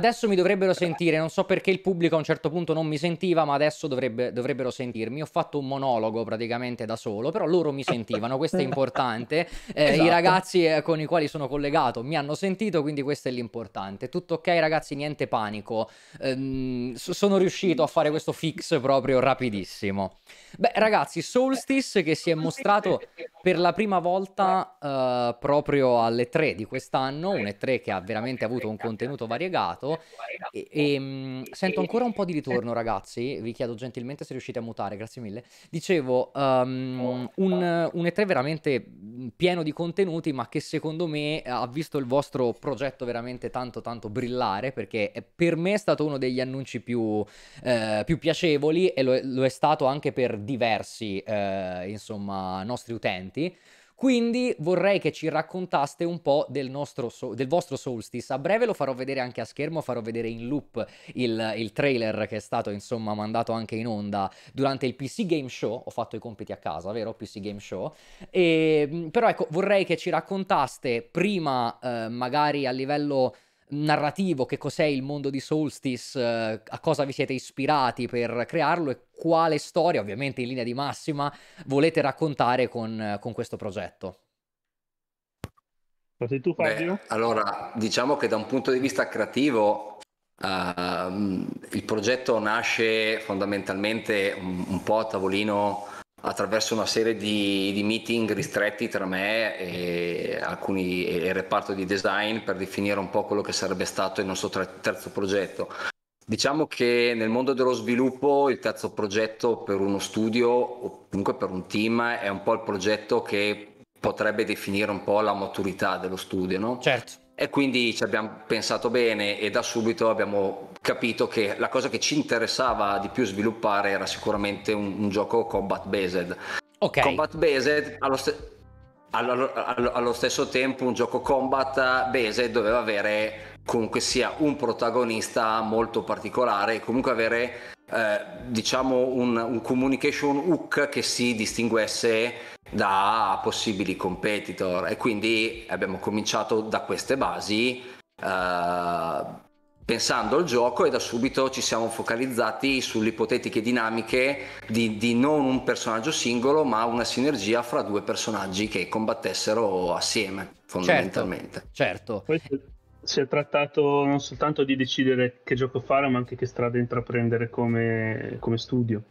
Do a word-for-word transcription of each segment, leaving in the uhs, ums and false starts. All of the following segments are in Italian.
Adesso mi dovrebbero sentire, non so perché il pubblico a un certo punto non mi sentiva, ma adesso dovrebbe, dovrebbero sentirmi. Ho fatto un monologo praticamente da solo, però loro mi sentivano, questo è importante. Eh, esatto. I ragazzi con i quali sono collegato mi hanno sentito, quindi questo è l'importante. Tutto ok ragazzi, niente panico. Ehm, sono riuscito a fare questo fix proprio rapidissimo. Beh ragazzi, Soulstice che si è mostrato per la prima volta eh, proprio alle tre di quest'anno, un E tre che ha veramente avuto un contenuto variegato. E, e, sento ancora un po' di ritorno ragazzi, vi chiedo gentilmente se riuscite a mutare, grazie mille. Dicevo, um, un, un E tre veramente pieno di contenuti, ma che secondo me ha visto il vostro progetto veramente tanto tanto brillare, perché per me è stato uno degli annunci più, eh, più piacevoli, e lo, lo è stato anche per diversi eh, insomma nostri utenti. Quindi vorrei che ci raccontaste un po' del, nostro so del vostro Soulstice. A breve lo farò vedere anche a schermo, farò vedere in loop il, il trailer che è stato insomma mandato anche in onda durante il P C Game Show. Ho fatto i compiti a casa, vero? P C Game Show. E, però ecco, vorrei che ci raccontaste prima eh, magari a livello narrativo che cos'è il mondo di Soulstice, eh, a cosa vi siete ispirati per crearlo e quale storia, ovviamente in linea di massima, volete raccontare con, con questo progetto? Sei tu, Fabio? Beh, allora, diciamo che da un punto di vista creativo uh, il progetto nasce fondamentalmente un, un po' a tavolino attraverso una serie di, di meeting ristretti tra me e alcuni e il reparto di design per definire un po' quello che sarebbe stato il nostro terzo progetto. Diciamo che nel mondo dello sviluppo il terzo progetto per uno studio o comunque per un team è un po' il progetto che potrebbe definire un po' la maturità dello studio, no? Certo. E quindi ci abbiamo pensato bene e da subito abbiamo capito che la cosa che ci interessava di più sviluppare era sicuramente un, un gioco combat based. Ok. Combat based allo stesso Allo, allo, allo stesso tempo un gioco combat base doveva avere comunque sia un protagonista molto particolare e comunque avere eh, diciamo un, un communication hook che si distinguesse da possibili competitor, e quindi abbiamo cominciato da queste basi eh, pensando al gioco, e da subito ci siamo focalizzati sulle ipotetiche dinamiche di, di non un personaggio singolo ma una sinergia fra due personaggi che combattessero assieme fondamentalmente. Certo, certo. Poi si è trattato non soltanto di decidere che gioco fare ma anche che strada intraprendere come, come studio,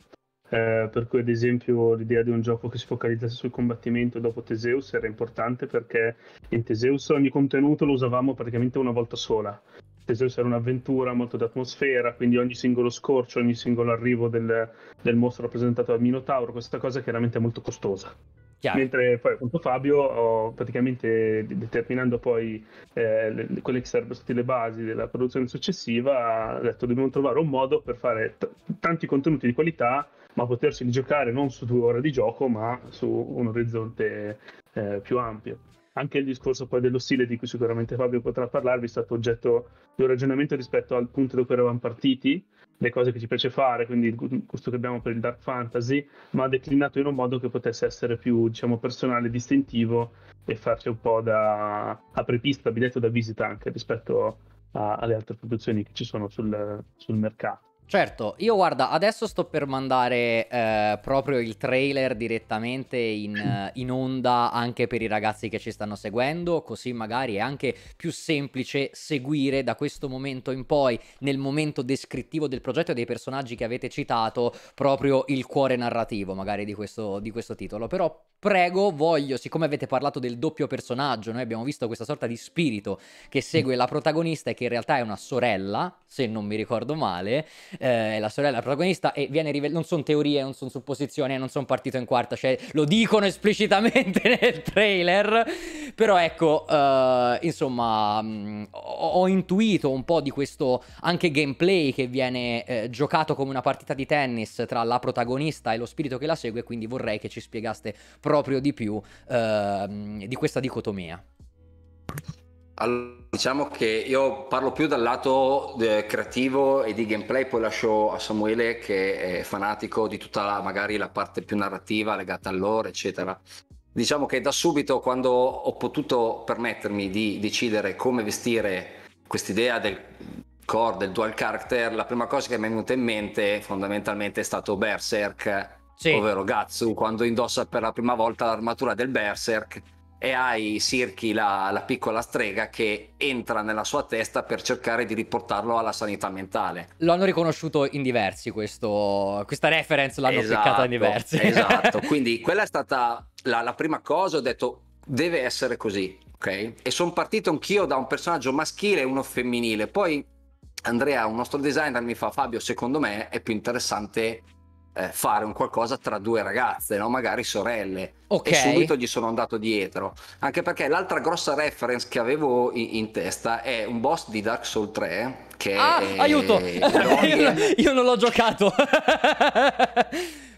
eh, per cui ad esempio l'idea di un gioco che si focalizzasse sul combattimento dopo Theseus era importante, perché in Theseus ogni contenuto lo usavamo praticamente una volta sola. Theseus era un'avventura molto d'atmosfera, quindi ogni singolo scorcio, ogni singolo arrivo del, del mostro rappresentato dal Minotauro, questa cosa chiaramente è molto costosa. Chiaro. Mentre poi appunto Fabio, oh, praticamente determinando poi eh, le, quelle che sarebbero state le basi della produzione successiva, ha detto dobbiamo trovare un modo per fare tanti contenuti di qualità ma poterseli giocare non su due ore di gioco ma su un orizzonte eh, più ampio. Anche il discorso poi dello stile, di cui sicuramente Fabio potrà parlarvi, è stato oggetto di un ragionamento rispetto al punto da cui eravamo partiti, le cose che ci piace fare, quindi il gusto che abbiamo per il dark fantasy, ma declinato in un modo che potesse essere più, diciamo, personale, distintivo e farci un po' da apripista, biglietto da visita anche rispetto a, alle altre produzioni che ci sono sul, sul mercato. Certo, io guarda, adesso sto per mandare eh, proprio il trailer direttamente in, in onda anche per i ragazzi che ci stanno seguendo, così magari è anche più semplice seguire da questo momento in poi, nel momento descrittivo del progetto e dei personaggi che avete citato, proprio il cuore narrativo magari di questo, di questo titolo. Però prego, voglio, siccome avete parlato del doppio personaggio, noi abbiamo visto questa sorta di spirito che segue la protagonista e che in realtà è una sorella, se non mi ricordo male, eh, è la sorella della protagonista e viene rivelata, non sono teorie, non sono supposizioni, non sono partito in quarta, cioè lo dicono esplicitamente nel trailer, però ecco, eh, insomma, mh, ho, ho intuito un po' di questo anche gameplay che viene eh, giocato come una partita di tennis tra la protagonista e lo spirito che la segue, quindi vorrei che ci spiegaste proprio di più eh, di questa dicotomia. Allora, diciamo che io parlo più dal lato eh, creativo e di gameplay, poi lascio a Samuele che è fanatico di tutta la, magari la parte più narrativa legata al lore eccetera. Diciamo che da subito, quando ho potuto permettermi di decidere come vestire quest'idea del core, del dual character, la prima cosa che mi è venuta in mente fondamentalmente è stato Berserk, sì. ovvero Gatsu, quando indossa per la prima volta l'armatura del Berserk e hai Sirki, la, la piccola strega, che entra nella sua testa per cercare di riportarlo alla sanità mentale. Lo hanno riconosciuto in diversi, questo, questa reference l'hanno esatto, piccata in diversi. Esatto, quindi quella è stata la, la prima cosa, ho detto deve essere così, ok? E sono partito anch'io da un personaggio maschile e uno femminile, poi Andrea, un nostro designer, mi fa Fabio, secondo me è più interessante fare un qualcosa tra due ragazze, no? Magari sorelle, okay. E subito gli sono andato dietro, anche perché l'altra grossa reference che avevo in, in testa è un boss di Dark Souls tre che ah, è... aiuto io, io non l'ho giocato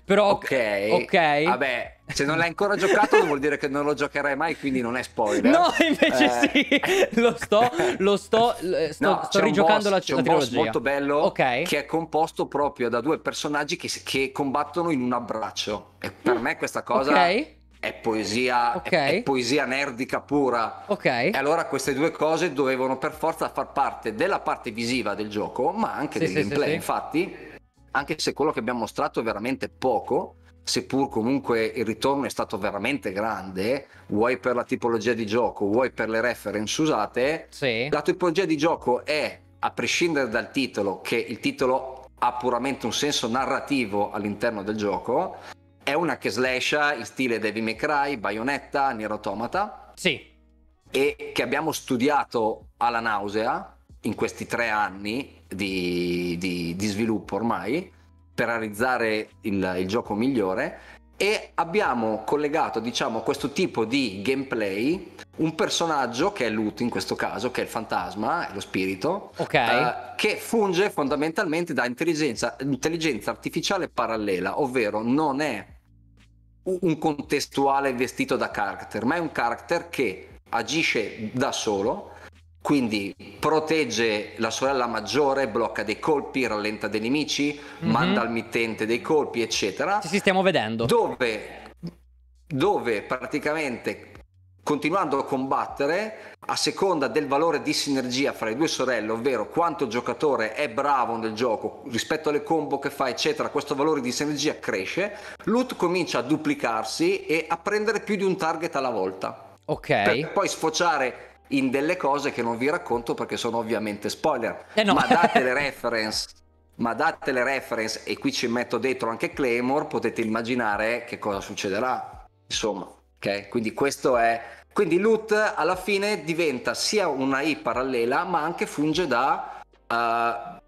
però ok, ok, vabbè, se non l'hai ancora giocato vuol dire che non lo giocherai mai, quindi non è spoiler. No, invece eh... sì, lo sto, lo sto, sto, no, sto rigiocando boss, la, c'è la un trilogia. Boss molto bello, okay. che è composto proprio da due personaggi che, che combattono in un abbraccio. E per mm. me questa cosa okay. è poesia, okay. è, è poesia nerdica pura. Ok. E allora queste due cose dovevano per forza far parte della parte visiva del gioco, ma anche sì, del sì, gameplay. Sì, sì. Infatti, anche se quello che abbiamo mostrato è veramente poco, seppur comunque il ritorno è stato veramente grande, vuoi per la tipologia di gioco, vuoi per le reference usate, sì. la tipologia di gioco è, a prescindere dal titolo, che il titolo ha puramente un senso narrativo all'interno del gioco, è una che slasha in stile Devil May Cry, Bayonetta, Nier Automata, sì. e che abbiamo studiato alla nausea in questi tre anni di, di, di sviluppo ormai, per realizzare il, il gioco migliore, e abbiamo collegato, diciamo, a questo tipo di gameplay un personaggio che è Lute in questo caso, che è il fantasma, è lo spirito, okay. eh, che funge fondamentalmente da intelligenza, intelligenza artificiale parallela, ovvero non è un contestuale vestito da character, ma è un character che agisce da solo. Quindi protegge la sorella maggiore, blocca dei colpi, rallenta dei nemici, mm-hmm. manda al mittente dei colpi, eccetera. Ci stiamo vedendo. Dove, dove praticamente, continuando a combattere, a seconda del valore di sinergia fra le due sorelle, ovvero quanto il giocatore è bravo nel gioco, rispetto alle combo che fa, eccetera, questo valore di sinergia cresce, Lute comincia a duplicarsi e a prendere più di un target alla volta. Ok. Per poi sfociare in delle cose che non vi racconto perché sono ovviamente spoiler, eh no. ma date le reference, ma date le reference, e qui ci metto dentro anche Claymore, potete immaginare che cosa succederà, insomma, ok? Quindi questo è, quindi Lute alla fine diventa sia una I parallela, ma anche funge da uh,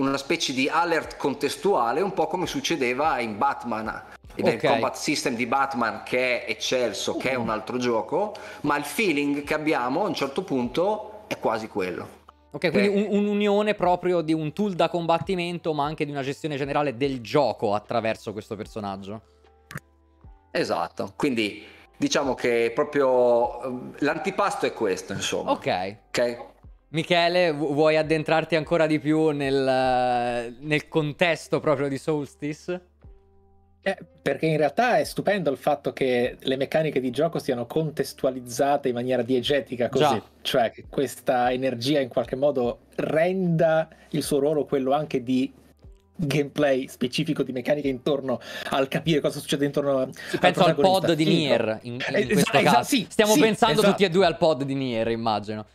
una specie di alert contestuale, un po' come succedeva in Batman. E okay. nel combat system di Batman, che è eccelso, che è un altro gioco, ma il feeling che abbiamo a un certo punto è quasi quello. Ok, quindi eh. un'unione proprio di un tool da combattimento, ma anche di una gestione generale del gioco attraverso questo personaggio. Esatto, quindi diciamo che proprio l'antipasto è questo, insomma. Ok, ok. Michele, vuoi addentrarti ancora di più nel, nel contesto proprio di Soulstice? Eh, perché in realtà è stupendo il fatto che le meccaniche di gioco siano contestualizzate in maniera diegetica così, Già. cioè che questa energia in qualche modo renda il suo ruolo quello anche di gameplay specifico, di meccaniche intorno al capire cosa succede intorno sì, al penso al pod di Nier in, in eh, questo esatto, caso sì, stiamo sì, pensando esatto. tutti e due al pod di Nier, immagino.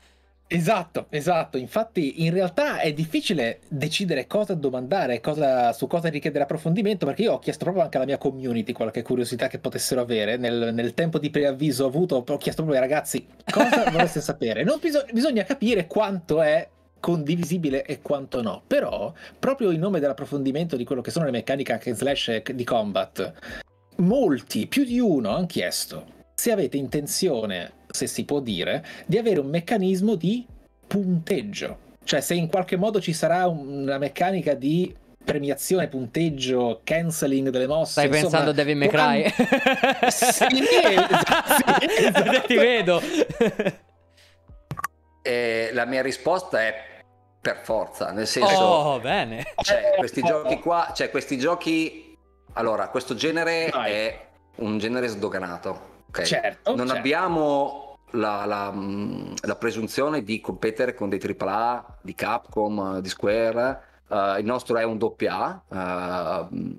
Esatto, esatto, infatti in realtà è difficile decidere cosa domandare, cosa, su cosa richiedere approfondimento, perché io ho chiesto proprio anche alla mia community qualche curiosità che potessero avere, nel, nel tempo di preavviso ho avuto, ho chiesto proprio ai ragazzi cosa vorreste sapere, non bis- bisogna capire quanto è condivisibile e quanto no, però proprio in nome dell'approfondimento di quello che sono le meccaniche anche slash di combat, molti, più di uno, hanno chiesto se avete intenzione, se si può dire, di avere un meccanismo di punteggio. Cioè se in qualche modo ci sarà una meccanica di premiazione, punteggio, cancelling delle mosse. Stai insomma, pensando a Devil May Cry? An... sì, esatto, sì, esatto. Ti vedo. Eh, la mia risposta è per forza, nel senso... Oh, bene. Cioè, questi giochi qua, cioè questi giochi... Allora, questo genere Dai. è un genere sdoganato. Okay. Certo, non certo. abbiamo la, la, la presunzione di competere con dei tripla A di Capcom, di Square. Uh, il nostro è un doppia A, uh,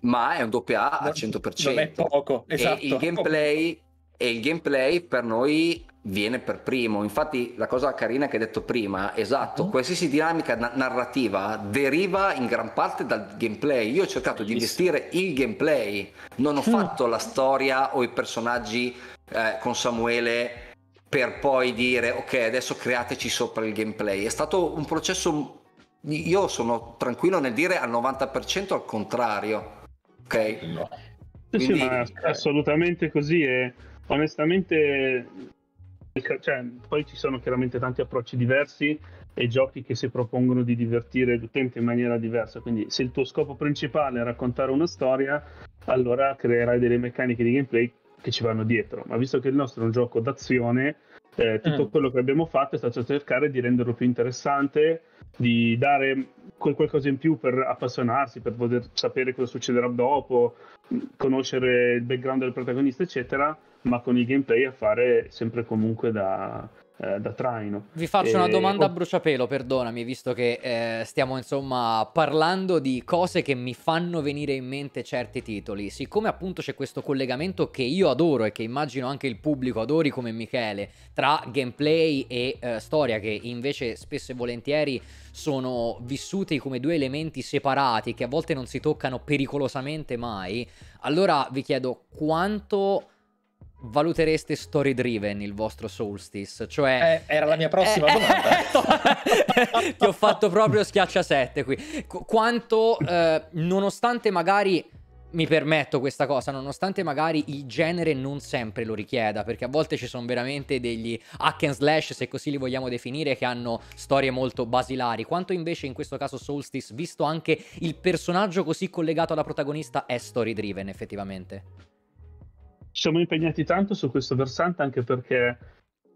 ma è un doppia A al cento per cento. Non è poco, esatto. E il gameplay, e il gameplay per noi viene per primo. Infatti la cosa carina che hai detto prima, esatto, mm. qualsiasi dinamica na- narrativa deriva in gran parte dal gameplay. Io ho cercato di investire il gameplay, non ho mm. fatto la storia o i personaggi eh, con Samuele per poi dire ok, adesso createci sopra il gameplay. È stato un processo... Io sono tranquillo nel dire al novanta per cento al contrario, ok? No. Sì, Quindi... sì, ma assolutamente così. E onestamente, cioè, poi ci sono chiaramente tanti approcci diversi e giochi che si propongono di divertire l'utente in maniera diversa. Quindi, se il tuo scopo principale è raccontare una storia, allora creerai delle meccaniche di gameplay che ci vanno dietro. Ma visto che il nostro è un gioco d'azione, Eh, tutto mm. quello che abbiamo fatto è stato cercare di renderlo più interessante, di dare quel qualcosa in più per appassionarsi, per poter sapere cosa succederà dopo, conoscere il background del protagonista eccetera, ma con il gameplay a fare sempre comunque da, eh, da traino. Vi faccio e... una domanda a bruciapelo, perdonami, visto che eh, stiamo insomma parlando di cose che mi fanno venire in mente certi titoli. Siccome appunto c'è questo collegamento che io adoro e che immagino anche il pubblico adori come Michele, tra gameplay e eh, storia, che invece spesso e volentieri sono vissuti come due elementi separati che a volte non si toccano pericolosamente mai, allora vi chiedo quanto valutereste story driven il vostro Soulstice? Cioè eh, era la mia prossima eh, domanda. Eh, to- ti ho fatto proprio schiacciasette qui. Qu- quanto eh, nonostante magari, mi permetto questa cosa, nonostante magari il genere non sempre lo richieda, perché a volte ci sono veramente degli hack and slash, se così li vogliamo definire, che hanno storie molto basilari, quanto invece in questo caso Soulstice, visto anche il personaggio così collegato alla protagonista, è story driven effettivamente? Ci siamo impegnati tanto su questo versante, anche perché,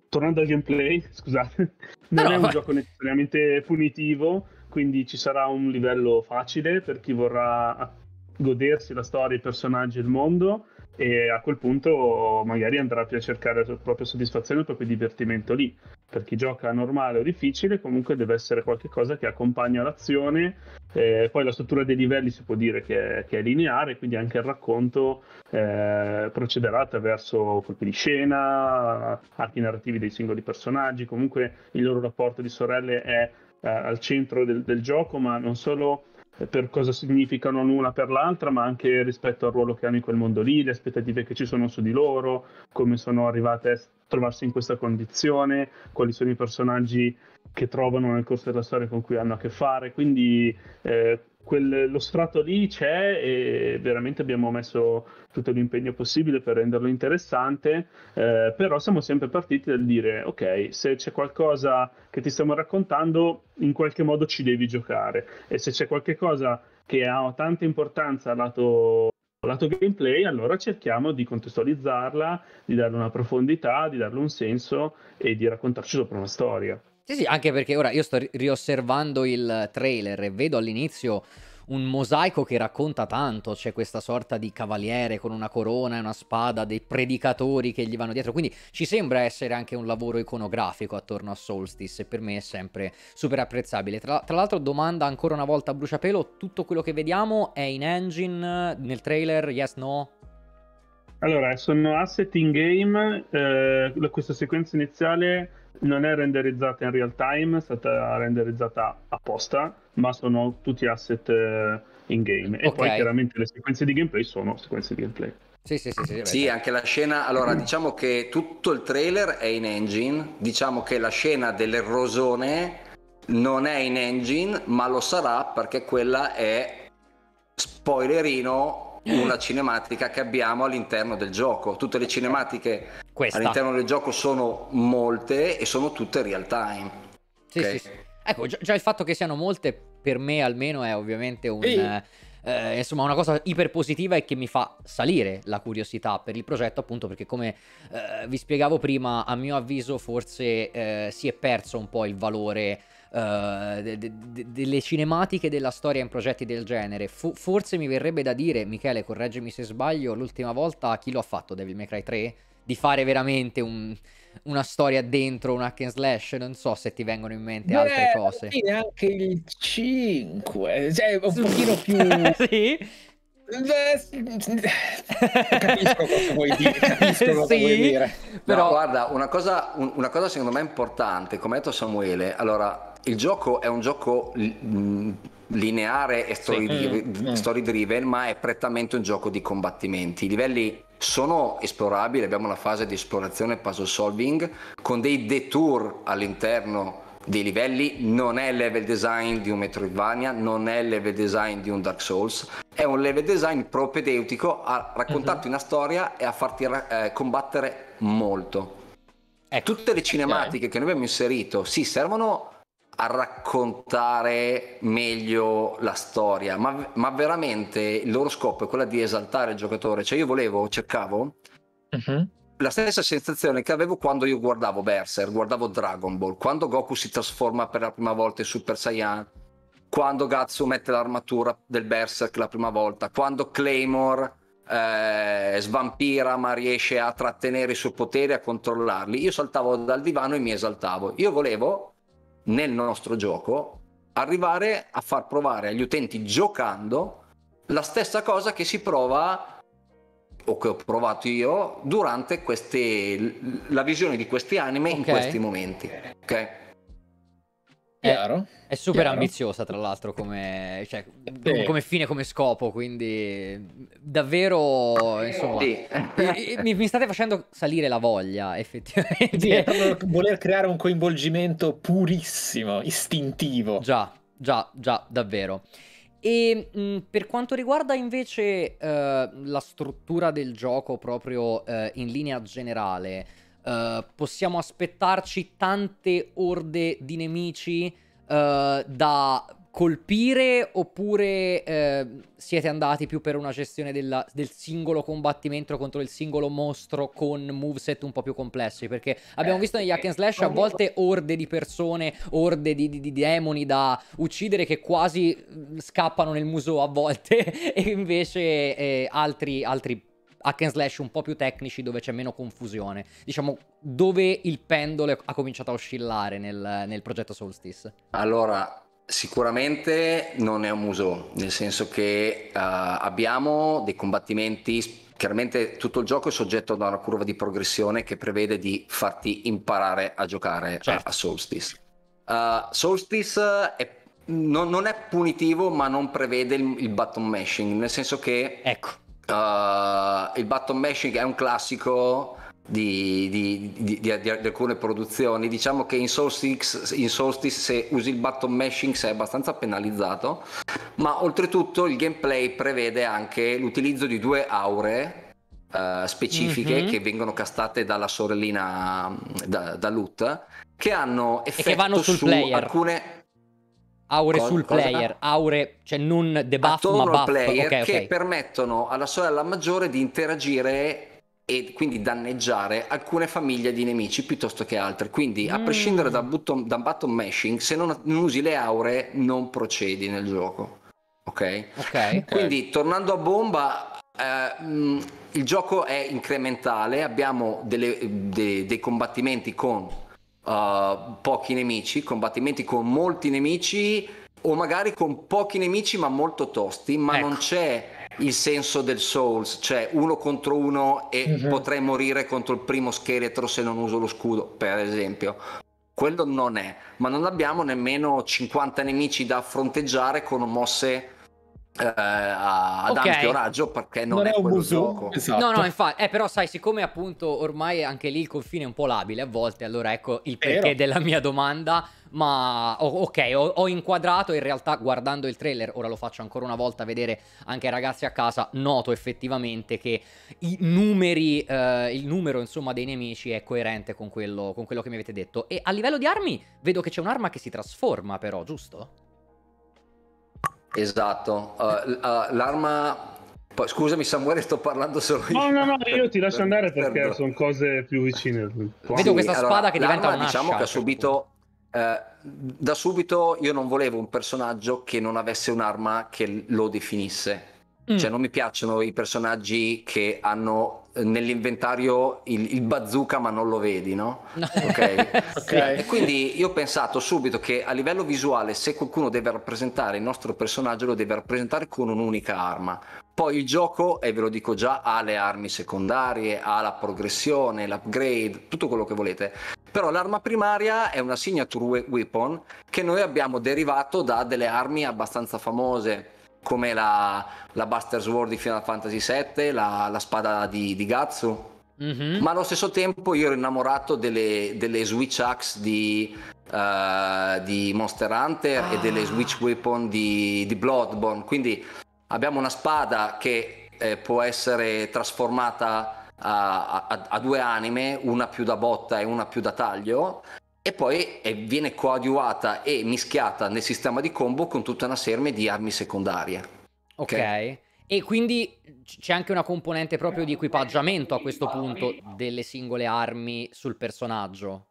tornando al gameplay, scusate, non no, è un vai. gioco necessariamente punitivo, quindi ci sarà un livello facile per chi vorrà godersi la storia, i personaggi e il mondo, e a quel punto magari andrà più a cercare la propria soddisfazione, il proprio divertimento lì. Per chi gioca normale o difficile, comunque deve essere qualcosa che accompagna l'azione. Eh, poi la struttura dei livelli si può dire che è, che è lineare, quindi anche il racconto eh, procederà attraverso colpi di scena, archi narrativi dei singoli personaggi. Comunque il loro rapporto di sorelle è eh, al centro del, del gioco, ma non solo per cosa significano l'una per l'altra, ma anche rispetto al ruolo che hanno in quel mondo lì, le aspettative che ci sono su di loro, come sono arrivate a trovarsi in questa condizione, quali sono i personaggi che trovano nel corso della storia con cui hanno a che fare. Quindi eh, quel, lo strato lì c'è e veramente abbiamo messo tutto l'impegno possibile per renderlo interessante, eh, però siamo sempre partiti dal dire ok, se c'è qualcosa che ti stiamo raccontando in qualche modo ci devi giocare, e se c'è qualche cosa che ha tanta importanza lato, lato gameplay, allora cerchiamo di contestualizzarla, di darle una profondità, di darle un senso e di raccontarci sopra una storia. Sì, sì, anche perché ora io sto riosservando il trailer e vedo all'inizio un mosaico che racconta tanto, c'è questa sorta di cavaliere con una corona e una spada, dei predicatori che gli vanno dietro, quindi ci sembra essere anche un lavoro iconografico attorno a Soulstice, e per me è sempre super apprezzabile. Tra, tra l'altro, domanda ancora una volta a bruciapelo, tutto quello che vediamo è in engine, nel trailer, yes, no? Allora, sono asset in game, eh, questa sequenza iniziale non è renderizzata in real time, è stata renderizzata apposta, ma sono tutti asset in game. Okay. E poi chiaramente le sequenze di gameplay sono sequenze di gameplay. Sì, sì, sì, sì, sì, anche la scena. Allora, diciamo che tutto il trailer è in engine, diciamo che la scena dell'erosone non è in engine, ma lo sarà perché quella è, spoilerino, una cinematica che abbiamo all'interno del gioco. Tutte le cinematiche Questa. all'interno del gioco sono molte e sono tutte real time. Sì, okay? Sì, sì. Ecco, già il fatto che siano molte per me almeno è ovviamente un eh, eh, insomma una cosa iperpositiva e che mi fa salire la curiosità per il progetto, appunto perché, come eh, vi spiegavo prima, a mio avviso forse eh, si è perso un po' il valore Uh, de, de, de, delle cinematiche della storia in progetti del genere. Fu, forse mi verrebbe da dire, Michele correggimi se sbaglio, l'ultima volta chi lo ha fatto, Devil May Cry tre? di fare veramente un, una storia dentro un hack and slash. Non so se ti vengono in mente Beh, altre cose. Sì, anche il cinque, cioè un pochino più... sì. Capisco cosa vuoi dire, capisco cosa sì, vuoi dire. Però no, guarda, una cosa, una cosa secondo me importante, come ha detto Samuele, allora il gioco è un gioco lineare e story, sì. driven, story driven, ma è prettamente un gioco di combattimenti. I livelli sono esplorabili, abbiamo una fase di esplorazione puzzle solving con dei detour all'interno dei livelli. Non è il level design di un Metroidvania, non è il level design di un Dark Souls, è un level design propedeutico a raccontarti uh-huh. una storia e a farti eh, combattere molto. Ecco. Tutte le cinematiche okay. che noi abbiamo inserito sì, servono a raccontare meglio la storia, ma, ma veramente il loro scopo è quello di esaltare il giocatore. Cioè io volevo, cercavo uh-huh. la stessa sensazione che avevo quando io guardavo Berserk, guardavo Dragon Ball, quando Goku si trasforma per la prima volta in Super Saiyan, quando Gatsu mette l'armatura del Berserk la prima volta, quando Claymore eh, svampira ma riesce a trattenere i suoi poteri, a controllarli. Io saltavo dal divano e mi esaltavo. Io volevo, nel nostro gioco, arrivare a far provare agli utenti giocando la stessa cosa che si prova o che ho provato io durante queste, la visione di questi anime okay. in questi momenti. Ok, è, è super Chiaro. ambiziosa tra l'altro come, cioè, sì. come fine, come scopo, quindi davvero insomma sì. mi, mi state facendo salire la voglia effettivamente. Sì, è proprio voler creare un coinvolgimento purissimo, istintivo. Già, già, già, davvero. E mh, per quanto riguarda invece uh, la struttura del gioco proprio uh, in linea generale, uh, possiamo aspettarci tante orde di nemici uh, da colpire, oppure uh, siete andati più per una gestione della, del singolo combattimento contro il singolo mostro con moveset un po' più complessi? Perché abbiamo visto negli hack and slash a volte orde di persone, orde di, di, di demoni da uccidere che quasi scappano nel museo a volte, e invece eh, altri, altri hack and slash un po' più tecnici dove c'è meno confusione. Diciamo, dove il pendolo ha cominciato a oscillare nel, nel progetto Soulstice? Allora, sicuramente non è un museo, nel senso che uh, abbiamo dei combattimenti. Chiaramente tutto il gioco è soggetto da una curva di progressione che prevede di farti imparare a giocare certo. a Soulstice. Uh, Soulstice è, non, non è punitivo, ma non prevede il, il button mashing, nel senso che ecco. uh, il button mashing è un classico Di, di, di, di, di alcune produzioni. Diciamo che in Soulstice, in Soulstice se usi il button mashing sei abbastanza penalizzato, ma oltretutto il gameplay prevede anche l'utilizzo di due auree uh, specifiche mm-hmm. che vengono castate dalla sorellina da, da Lute, che hanno effetto e che vanno sul su player. alcune aure sul cosa? player, aure, cioè non debuff ma buff player, okay, che okay. permettono alla sorella maggiore di interagire e quindi danneggiare alcune famiglie di nemici piuttosto che altre. Quindi a mm. prescindere da button, da button mashing, se non, non usi le auree non procedi nel gioco. Ok? okay. Quindi tornando a bomba, eh, mh, il gioco è incrementale. Abbiamo delle, de, dei combattimenti con uh, pochi nemici, combattimenti con molti nemici, o magari con pochi nemici ma molto tosti, ma ecco. non c'è il senso del Souls, cioè uno contro uno e mm-hmm. potrei morire contro il primo scheletro se non uso lo scudo, per esempio. Quello non è, ma non abbiamo nemmeno cinquanta nemici da fronteggiare con mosse eh, ad okay. ampio raggio, perché non, non è, è quello muso. gioco. Esatto. No, no, infatti, eh, però sai, siccome appunto ormai anche lì il confine è un po' labile a volte, allora ecco il perché Vero. della mia domanda. Ma ok, ho, ho inquadrato in realtà guardando il trailer. Ora lo faccio ancora una volta vedere anche ai ragazzi a casa. Noto effettivamente che i numeri, eh, il numero insomma dei nemici è coerente con quello, con quello che mi avete detto. E a livello di armi vedo che c'è un'arma che si trasforma però, giusto? Esatto, uh, uh, l'arma... Scusami Samuele, sto parlando solo io. No, no, no, io ti lascio andare perché Perdo. sono cose più vicine. Vedo questa spada allora, che diventa un'ascia. Diciamo che ha subito... Uh, da subito io non volevo un personaggio che non avesse un'arma che lo definisse. mm. Cioè non mi piacciono i personaggi che hanno nell'inventario il, il bazooka ma non lo vedi, no? No. Okay. Okay. E quindi io ho pensato subito che a livello visuale, se qualcuno deve rappresentare il nostro personaggio, lo deve rappresentare con un'unica arma. Poi il gioco, e ve lo dico già, ha le armi secondarie, ha la progressione, l'upgrade, tutto quello che volete. Però l'arma primaria è una signature weapon che noi abbiamo derivato da delle armi abbastanza famose, come la, la Buster Sword di Final Fantasy sette, la, la spada di, di Gatsu. Mm-hmm. Ma allo stesso tempo io ero innamorato delle, delle switch axe di, uh, di Monster Hunter ah. e delle switch weapon di, di Bloodborne. Quindi abbiamo una spada che eh, può essere trasformata a, a, a due anime, una più da botta e una più da taglio, e poi viene coadiuvata e mischiata nel sistema di combo con tutta una serie di armi secondarie. Ok, okay. E quindi c'è anche una componente proprio di equipaggiamento a questo punto delle singole armi sul personaggio.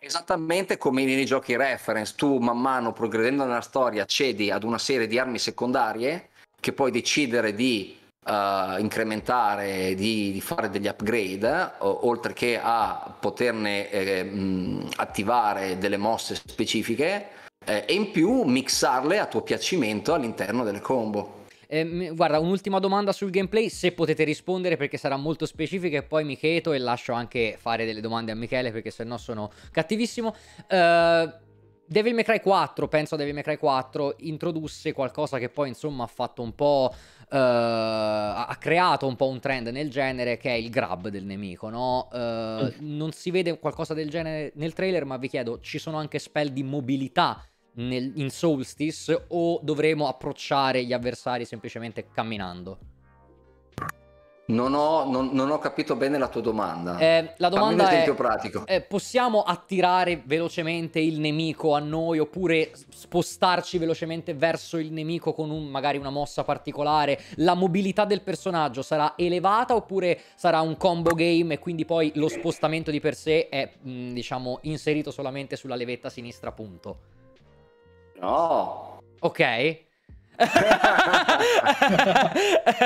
Esattamente come nei giochi reference, tu man mano progredendo nella storia cedi ad una serie di armi secondarie che puoi decidere di Uh, incrementare, di, di fare degli upgrade, eh, oltre che a poterne eh, mh, attivare delle mosse specifiche eh, e in più mixarle a tuo piacimento all'interno delle combo. Eh, guarda, un'ultima domanda sul gameplay, se potete rispondere, perché sarà molto specifica, e poi mi chiedo e lascio anche fare delle domande a Michele, perché sennò sono cattivissimo. Uh... Devil May Cry quattro, penso a Devil May Cry quattro, introdusse qualcosa che poi insomma ha fatto un po', uh, ha creato un po' un trend nel genere, che è il grab del nemico, no? Uh, non si vede qualcosa del genere nel trailer, ma vi chiedo, ci sono anche spell di mobilità nel, in Soulstice, o dovremo approcciare gli avversari semplicemente camminando? Non ho, non, non ho capito bene la tua domanda. Eh, la domanda è, esempio pratico. Eh, possiamo attirare velocemente il nemico a noi, oppure spostarci velocemente verso il nemico con un, magari una mossa particolare? La mobilità del personaggio sarà elevata, oppure sarà un combo game e quindi poi lo spostamento di per sé è, mh, diciamo, inserito solamente sulla levetta sinistra, punto? No. Ok.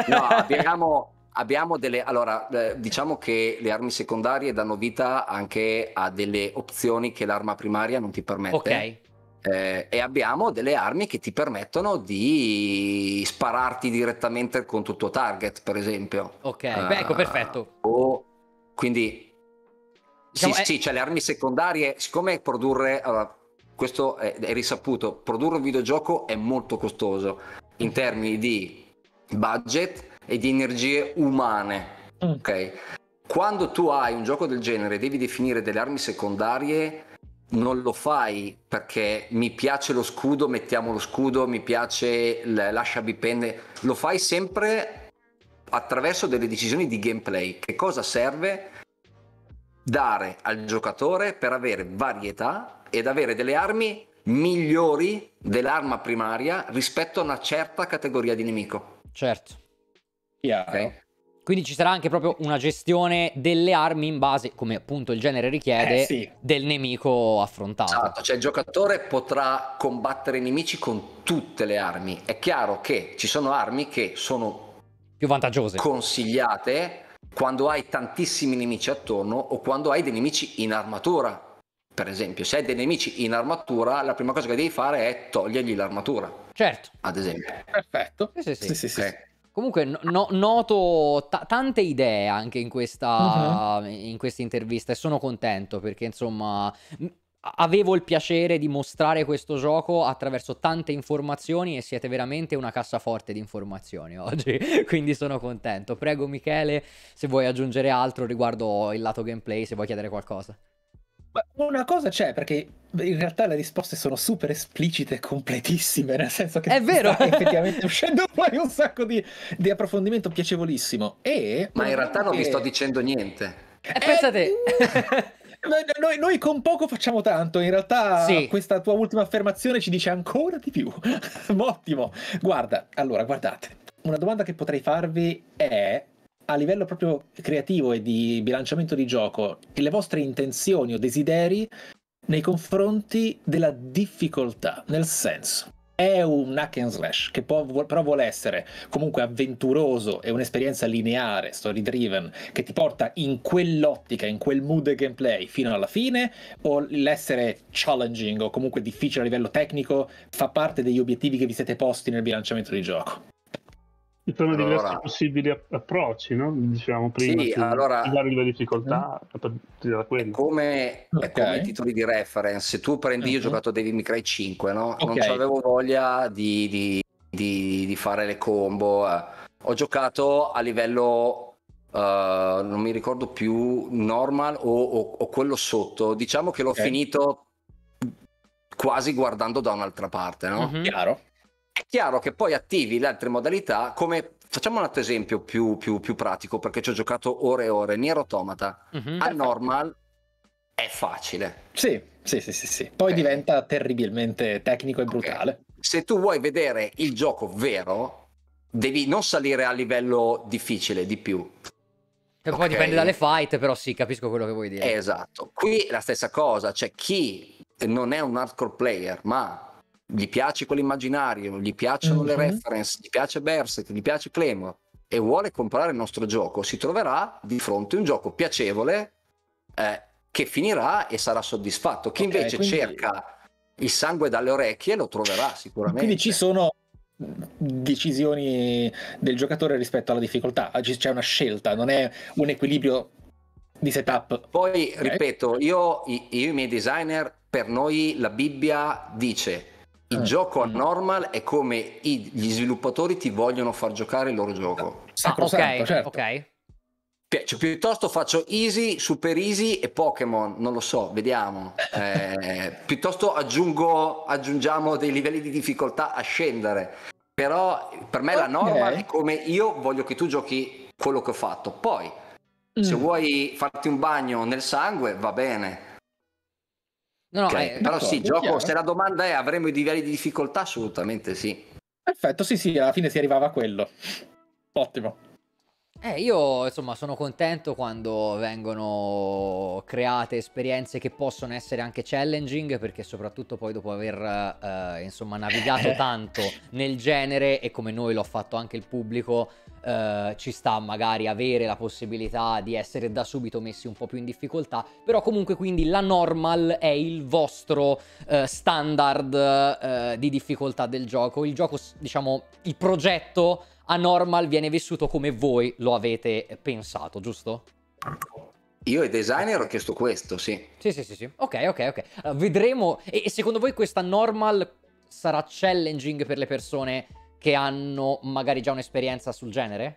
No, abbiamo... Abbiamo delle, allora, diciamo che le armi secondarie danno vita anche a delle opzioni che l'arma primaria non ti permette. Ok. Eh, e abbiamo delle armi che ti permettono di spararti direttamente contro il tuo target, per esempio. Ok, uh, beh, ecco, perfetto. O, quindi, diciamo, sì, è... sì, cioè le armi secondarie, siccome produrre, allora, questo è, è risaputo, produrre un videogioco è molto costoso in termini di budget e di energie umane, ok? Quando tu hai un gioco del genere, devi definire delle armi secondarie, non lo fai perché mi piace lo scudo, mettiamo lo scudo, mi piace l'ascia bipende, lo fai sempre attraverso delle decisioni di gameplay. Che cosa serve dare al giocatore per avere varietà ed avere delle armi migliori dell'arma primaria rispetto a una certa categoria di nemico? Certo. Yeah. Okay. Quindi ci sarà anche proprio una gestione delle armi in base, come appunto il genere richiede, eh, sì. del nemico affrontato. Esatto, cioè il giocatore potrà combattere i nemici con tutte le armi. È chiaro che ci sono armi che sono più vantaggiose, consigliate quando hai tantissimi nemici attorno o quando hai dei nemici in armatura. Per esempio, se hai dei nemici in armatura, la prima cosa che devi fare è togliergli l'armatura. Certo. Ad esempio. Perfetto. Sì, sì, sì. sì, sì, okay. sì. Comunque no, noto tante idee anche in questa, uh-huh. in questa intervista, e sono contento perché insomma avevo il piacere di mostrare questo gioco attraverso tante informazioni, e siete veramente una cassaforte di informazioni oggi, quindi sono contento. Prego Michele, se vuoi aggiungere altro riguardo il lato gameplay, se vuoi chiedere qualcosa. Una cosa c'è, perché in realtà le risposte sono super esplicite e completissime, nel senso che è vero, effettivamente uscendo fuori un sacco di, di approfondimento piacevolissimo. E ma in realtà non vi sto dicendo niente. E eh, pensate... Noi, noi con poco facciamo tanto, in realtà sì. Questa tua ultima affermazione ci dice ancora di più. Ottimo. Guarda, allora, guardate, una domanda che potrei farvi è... a livello proprio creativo e di bilanciamento di gioco, le vostre intenzioni o desideri nei confronti della difficoltà, nel senso, è un hack and slash che può, però vuole essere comunque avventuroso e un'esperienza lineare, story driven, che ti porta in quell'ottica, in quel mood gameplay fino alla fine, o l'essere challenging o comunque difficile a livello tecnico fa parte degli obiettivi che vi siete posti nel bilanciamento di gioco? Ci sono allora diversi possibili approcci, no? Diciamo prima, sì, allora, darvi la difficoltà da quello. È come, okay. è come i titoli di reference. Tu prendi, uh-huh. io ho giocato Devil May Cry cinque, no? Okay. Non avevo voglia di, di, di, di fare le combo. Ho giocato a livello uh, non mi ricordo più, normal o, o, o quello sotto. Diciamo che l'ho okay. finito quasi guardando da un'altra parte, no? Uh-huh. Chiaro. È chiaro che poi attivi le altre modalità, come facciamo un altro esempio più, più, più pratico, perché ci ho giocato ore e ore. Nier Automata mm-hmm. al normal è facile, sì sì sì sì, sì. poi eh. diventa terribilmente tecnico e okay. brutale. Se tu vuoi vedere il gioco vero devi non salire a livello difficile di più. E poi okay. dipende dalle fight, però sì, capisco quello che vuoi dire. Esatto, qui la stessa cosa, cioè chi non è un hardcore player ma gli piace quell'immaginario, gli piacciono mm-hmm. le reference, gli piace Berserk, gli piace Claymore e vuole comprare il nostro gioco, si troverà di fronte a un gioco piacevole eh, che finirà e sarà soddisfatto. Chi okay, invece quindi... cerca il sangue dalle orecchie lo troverà sicuramente. Quindi ci sono decisioni del giocatore rispetto alla difficoltà, c'è una scelta, non è un equilibrio di setup. Poi okay. ripeto, io, io i miei designer, per noi la Bibbia dice: il gioco a normal è come i, gli sviluppatori ti vogliono far giocare il loro gioco. Ah, ok, santo, certo. ok. Pi- cioè, piuttosto faccio easy, super easy e Pokémon, non lo so, vediamo. Eh, piuttosto aggiungo, aggiungiamo dei livelli di difficoltà a scendere. Però per me okay. la normal è come io voglio che tu giochi quello che ho fatto. Poi, mm. se vuoi farti un bagno nel sangue, va bene. No, no, okay. è... però sì, gioco, se la domanda è avremo i livelli di difficoltà, assolutamente sì. Perfetto, sì sì, alla fine si arrivava a quello. Ottimo. Eh, io insomma sono contento quando vengono create esperienze che possono essere anche challenging, perché soprattutto poi dopo aver eh, insomma navigato tanto nel genere, e come noi l'ho fatto anche il pubblico, Uh, ci sta magari avere la possibilità di essere da subito messi un po' più in difficoltà. Però comunque quindi la normal è il vostro uh, standard uh, di difficoltà del gioco. Il gioco, diciamo, il progetto a normal viene vissuto come voi lo avete pensato, giusto? Io e designer ho chiesto questo, sì. Sì, sì, sì, sì. Ok, ok, ok. Allora, vedremo. E, e secondo voi questa normal sarà challenging per le persone che hanno magari già un'esperienza sul genere?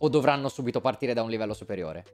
O dovranno subito partire da un livello superiore?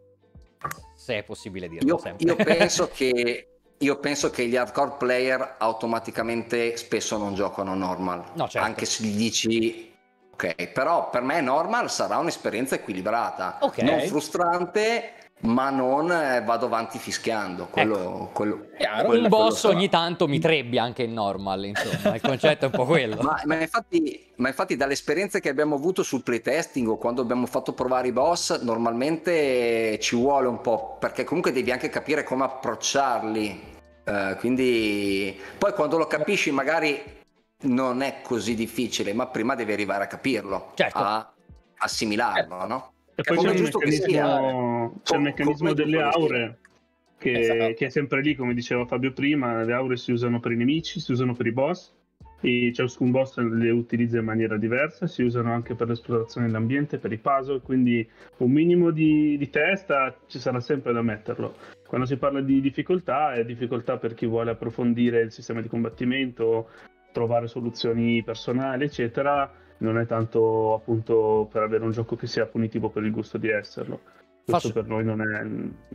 Se è possibile dirlo, io, sempre. Io penso che io penso che gli hardcore player automaticamente spesso non giocano normal. No, certo. Anche se gli dici ok, però per me normal sarà un'esperienza equilibrata, okay. non frustrante, ma non vado avanti fischiando. Quello, ecco. quello, Chiaro, quello un boss quello ogni tanto mi trebbia anche in normal, insomma. Il concetto è un po' quello. Ma, ma, infatti, ma infatti dalle esperienze che abbiamo avuto sul playtesting o quando abbiamo fatto provare i boss, normalmente ci vuole un po', perché comunque devi anche capire come approcciarli. Uh, quindi poi quando lo capisci magari non è così difficile, ma prima devi arrivare a capirlo, certo. a assimilarlo, certo. no? E poi c'è il meccanismo, c'è il meccanismo delle aure che, esatto. che è sempre lì, come diceva Fabio prima. Le aure si usano per i nemici, si usano per i boss, e ciascun boss le utilizza in maniera diversa, si usano anche per l'esplorazione dell'ambiente, per i puzzle, quindi un minimo di, di testa ci sarà sempre da metterlo. Quando si parla di difficoltà, è difficoltà per chi vuole approfondire il sistema di combattimento, trovare soluzioni personali, eccetera. Non è tanto appunto per avere un gioco che sia punitivo per il gusto di esserlo. Questo Faccio. per noi non è,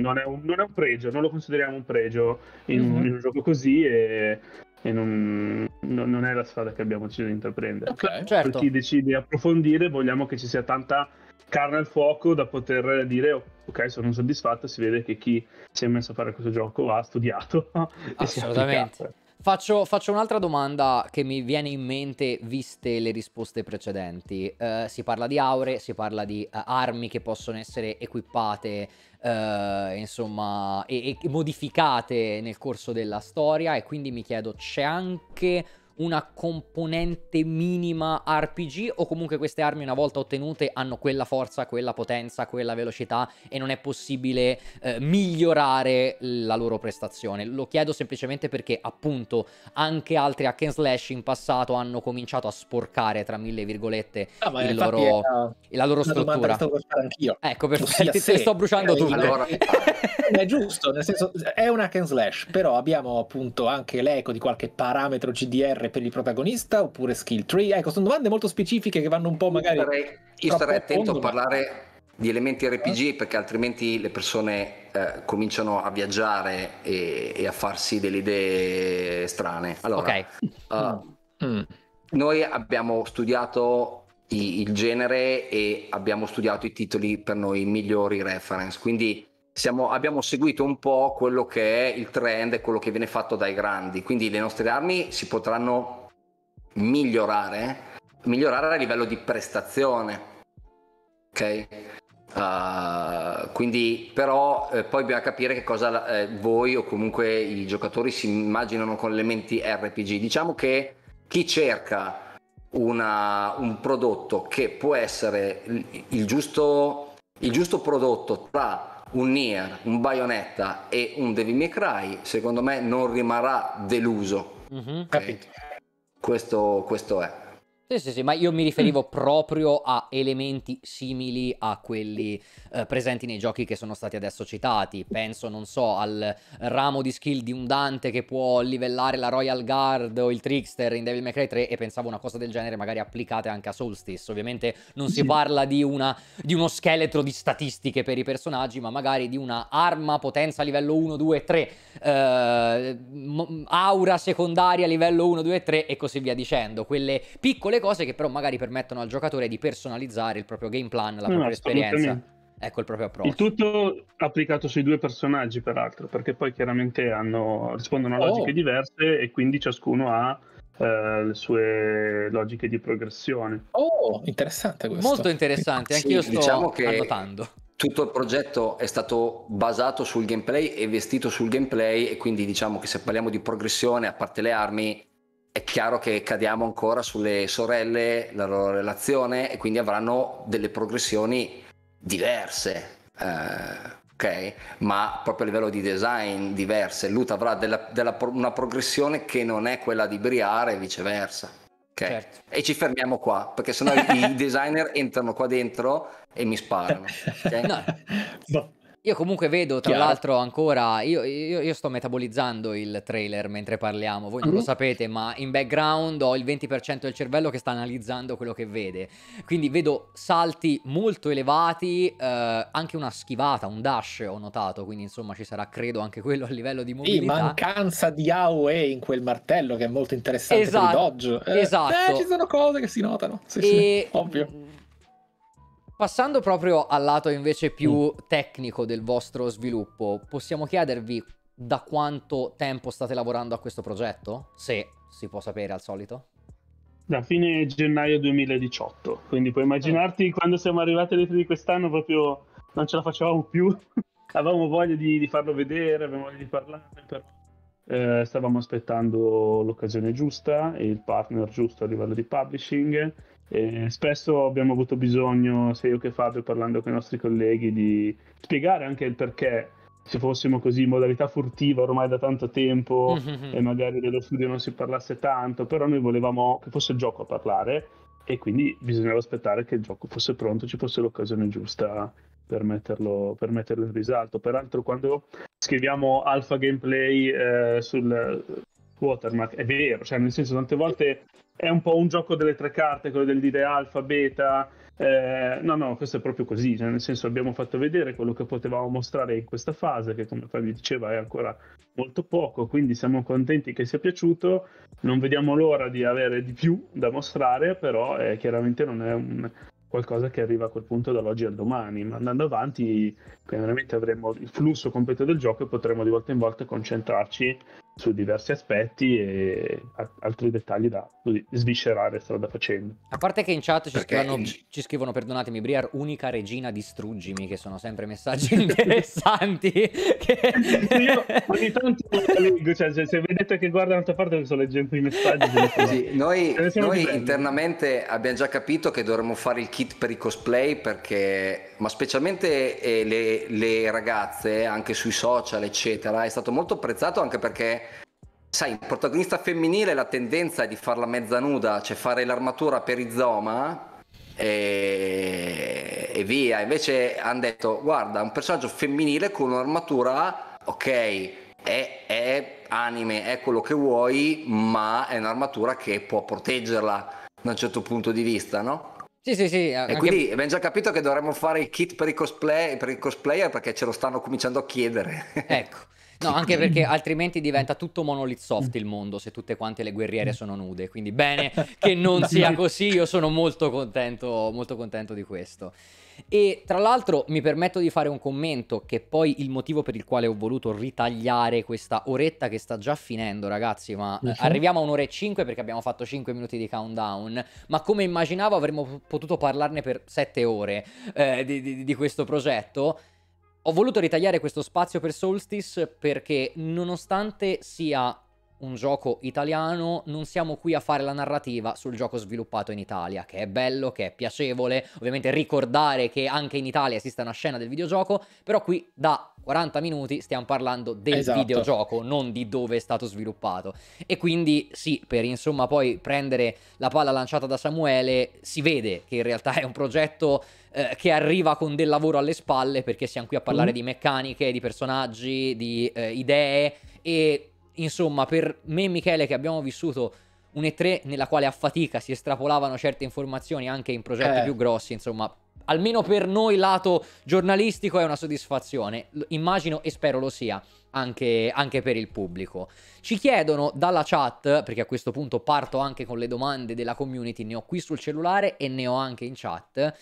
non, è un, non è un pregio, non lo consideriamo un pregio in, mm-hmm. in un gioco così, e, e non, non è la strada che abbiamo deciso di intraprendere. Okay, certo. Per chi decide di approfondire vogliamo che ci sia tanta carne al fuoco da poter dire ok, sono soddisfatto. Si vede che chi si è messo a fare questo gioco ha studiato. Assolutamente. Faccio, faccio un'altra domanda che mi viene in mente viste le risposte precedenti. Uh, si parla di aure, si parla di uh, armi che possono essere equipate, uh, insomma, e, e modificate nel corso della storia, e quindi mi chiedo, c'è anche una componente minima R P G, o comunque queste armi una volta ottenute hanno quella forza, quella potenza, quella velocità e non è possibile eh, migliorare la loro prestazione. Lo chiedo semplicemente perché appunto anche altri hack and slash in passato hanno cominciato a sporcare tra mille virgolette no, il loro, era... la loro struttura. Che stavo anch'io. Ecco, per... sì, ti, sì. Te le sto bruciando tutte. Allora... è giusto, nel senso è un hack and slash, però abbiamo appunto anche l'eco di qualche parametro C D R per il protagonista oppure skill tree. Ecco, sono domande molto specifiche che vanno un po' magari... Io starei, io starei attento fondo, a parlare ma... di elementi R P G, perché altrimenti le persone eh, cominciano a viaggiare e, e a farsi delle idee strane. Allora, okay. uh, mm. Noi abbiamo studiato i, il genere e abbiamo studiato i titoli per noi migliori reference, quindi Siamo, abbiamo seguito un po' quello che è il trend e quello che viene fatto dai grandi, quindi le nostre armi si potranno migliorare migliorare a livello di prestazione, ok? Uh, quindi però eh, poi bisogna capire che cosa eh, voi o comunque i giocatori si immaginano con elementi R P G. Diciamo che chi cerca una, un prodotto che può essere il, il giusto il giusto prodotto tra un Nier, un Bayonetta e un Devil May Cry, secondo me non rimarrà deluso. Mm-hmm. Capito. Questo, questo è. Sì, sì, sì, ma io mi riferivo mm. proprio a elementi simili a quelli eh, presenti nei giochi che sono stati adesso citati. Penso, non so, al ramo di skill di un Dante che può livellare la Royal Guard o il Trickster in Devil May Cry tre, e pensavo una cosa del genere magari applicata anche a Soulstice. Ovviamente non si parla di, una, di uno scheletro di statistiche per i personaggi, ma magari di una arma potenza livello uno, due, tre, eh, aura secondaria livello uno, due, tre e così via dicendo. Quelle piccole cose che però magari permettono al giocatore di personalizzare il proprio game plan, la no, propria esperienza, ecco il proprio approccio. Il tutto applicato sui due personaggi peraltro, perché poi chiaramente hanno, rispondono a logiche oh. diverse e quindi ciascuno ha eh, le sue logiche di progressione. Oh, interessante questo. Molto interessante, anche sì, io sto diciamo che annotando. Tutto il progetto è stato basato sul gameplay e vestito sul gameplay, e quindi diciamo che se parliamo di progressione, a parte le armi, è chiaro che cadiamo ancora sulle sorelle, la loro relazione, e quindi avranno delle progressioni diverse, eh, ok? Ma proprio a livello di design diverse. Lute avrà della, della, una progressione che non è quella di Briare e viceversa, ok? Certo. E ci fermiamo qua, perché sennò i designer entrano qua dentro e mi sparano, okay? No. No. Io comunque vedo, tra l'altro, ancora, io, io, io sto metabolizzando il trailer mentre parliamo, voi non lo sapete, ma in background ho il venti per cento del cervello che sta analizzando quello che vede, quindi vedo salti molto elevati, eh, anche una schivata, un dash ho notato, quindi insomma ci sarà credo anche quello a livello di mobilità. E mancanza di AoE in quel martello che è molto interessante, esatto, per il dodge. Eh, esatto. Eh, ci sono cose che si notano, sì, e... sì, ovvio. Passando proprio al lato invece più tecnico del vostro sviluppo, possiamo chiedervi da quanto tempo state lavorando a questo progetto? Se si può sapere, al solito. Da fine gennaio duemiladiciotto, quindi puoi immaginarti quando siamo arrivati all'E tre di quest'anno proprio non ce la facevamo più, avevamo voglia di, di farlo vedere, avevamo voglia di parlarne, però eh, stavamo aspettando l'occasione giusta e il partner giusto a livello di publishing. Eh, spesso abbiamo avuto bisogno, sia io che Fabio parlando con i nostri colleghi, di spiegare anche il perché se fossimo così in modalità furtiva ormai da tanto tempo e magari dello studio non si parlasse tanto, però noi volevamo che fosse il gioco a parlare e quindi bisognava aspettare che il gioco fosse pronto, ci fosse l'occasione giusta per metterlo, per metterlo in risalto. Peraltro quando scriviamo alpha gameplay eh, sul watermark è vero, cioè nel senso tante volte è un po' un gioco delle tre carte, quello del dire alfa, beta, eh, no no, questo è proprio così, cioè nel senso abbiamo fatto vedere quello che potevamo mostrare in questa fase, che come Fabio diceva è ancora molto poco, quindi siamo contenti che sia piaciuto, non vediamo l'ora di avere di più da mostrare, però eh, chiaramente non è un qualcosa che arriva a quel punto dall'oggi al domani, ma andando avanti veramente avremo il flusso completo del gioco e potremo di volta in volta concentrarci su diversi aspetti e altri dettagli da sviscerare strada facendo. A parte che in chat ci scrivono, ci scrivono, perdonatemi, Briar, unica regina distruggimi, che sono sempre messaggi interessanti. Che... Io ogni tanto leggo, cioè, cioè, se vedete che guarda un'altra parte, sto leggendo i messaggi. Sì, noi noi internamente abbiamo già capito che dovremmo fare il kit per i cosplay, perché, ma specialmente eh, le, le ragazze, anche sui social, eccetera, è stato molto apprezzato, anche perché sai, il protagonista femminile la tendenza è di farla mezza nuda, cioè fare l'armatura per perizoma e... e via. Invece hanno detto, guarda, un personaggio femminile con un'armatura, ok, è, è anime, è quello che vuoi, ma è un'armatura che può proteggerla da un certo punto di vista, no? Sì, sì, sì. Anche... E quindi abbiamo già capito che dovremmo fare il kit per i cosplay, per i cosplayer, perché ce lo stanno cominciando a chiedere. Ecco. No, anche perché altrimenti diventa tutto Monolith Soft il mondo se tutte quante le guerriere sono nude, quindi bene che non sia così, io sono molto contento, molto contento di questo. E tra l'altro mi permetto di fare un commento, che poi il motivo per il quale ho voluto ritagliare questa oretta che sta già finendo, ragazzi, ma uh-huh. arriviamo a un'ora e cinque perché abbiamo fatto cinque minuti di countdown, ma come immaginavo avremmo potuto parlarne per sette ore eh, di, di, di questo progetto. Ho voluto ritagliare questo spazio per Soulstice perché, nonostante sia un gioco italiano, non siamo qui a fare la narrativa sul gioco sviluppato in Italia, che è bello, che è piacevole, ovviamente ricordare che anche in Italia esiste una scena del videogioco, però qui da quaranta minuti stiamo parlando del esatto. videogioco, non di dove è stato sviluppato. E quindi sì, per insomma poi prendere la palla lanciata da Samuele, si vede che in realtà è un progetto che arriva con del lavoro alle spalle, perché siamo qui a parlare mm. di meccaniche, di personaggi, di eh, idee. E insomma, per me e Michele, che abbiamo vissuto un E tre nella quale a fatica si estrapolavano certe informazioni anche in progetti eh. più grossi, insomma, almeno per noi lato giornalistico è una soddisfazione, immagino e spero lo sia anche, anche per il pubblico. Ci chiedono dalla chat, perché a questo punto parto anche con le domande della community, ne ho qui sul cellulare e ne ho anche in chat.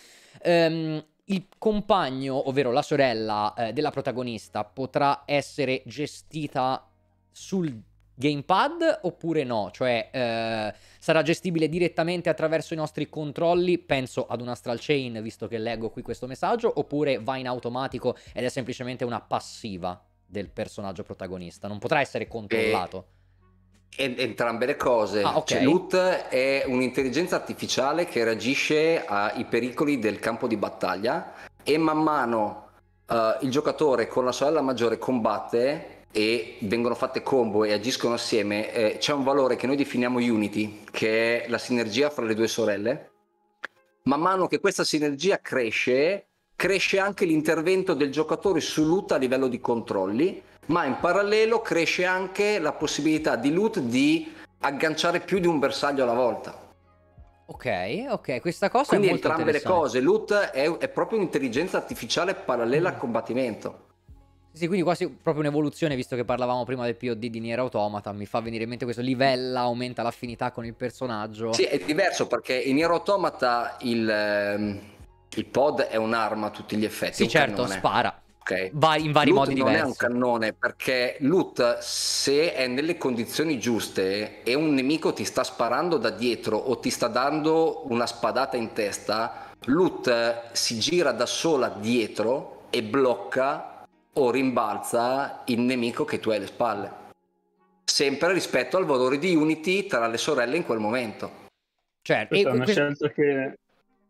Um, il compagno, ovvero la sorella eh, della protagonista, potrà essere gestita sul gamepad oppure no? Cioè eh, sarà gestibile direttamente attraverso i nostri controlli, penso ad una Astral Chain, visto che leggo qui questo messaggio, oppure va in automatico ed è semplicemente una passiva del personaggio protagonista, non potrà essere controllato? E... Entrambe le cose. Ah, okay. Cioè, Lute è un'intelligenza artificiale che reagisce ai pericoli del campo di battaglia, e man mano uh, il giocatore con la sorella maggiore combatte e vengono fatte combo e agiscono assieme. Eh, c'è un valore che noi definiamo Unity, che è la sinergia fra le due sorelle. Man mano che questa sinergia cresce, cresce anche l'intervento del giocatore su Lute a livello di controlli, ma in parallelo cresce anche la possibilità di Lute di agganciare più di un bersaglio alla volta. Ok, ok, questa cosa quindi è molto entrambe le cose. Lute è, è proprio un'intelligenza artificiale parallela mm. al combattimento. Sì, quindi quasi proprio un'evoluzione, visto che parlavamo prima del P O D di Nier Automata, mi fa venire in mente questo, livella, aumenta l'affinità con il personaggio. Sì, è diverso perché in Nier Automata il, il pod è un'arma a tutti gli effetti. Sì, un certo, cannone. Spara. Okay. Va in vari Lute modi non diversi. Non è un cannone, perché Lute, se è nelle condizioni giuste e un nemico ti sta sparando da dietro o ti sta dando una spadata in testa, Lute si gira da sola dietro e blocca o rimbalza il nemico che tu hai alle spalle, sempre rispetto al valore di Unity tra le sorelle in quel momento. Certo, questa è una scelta che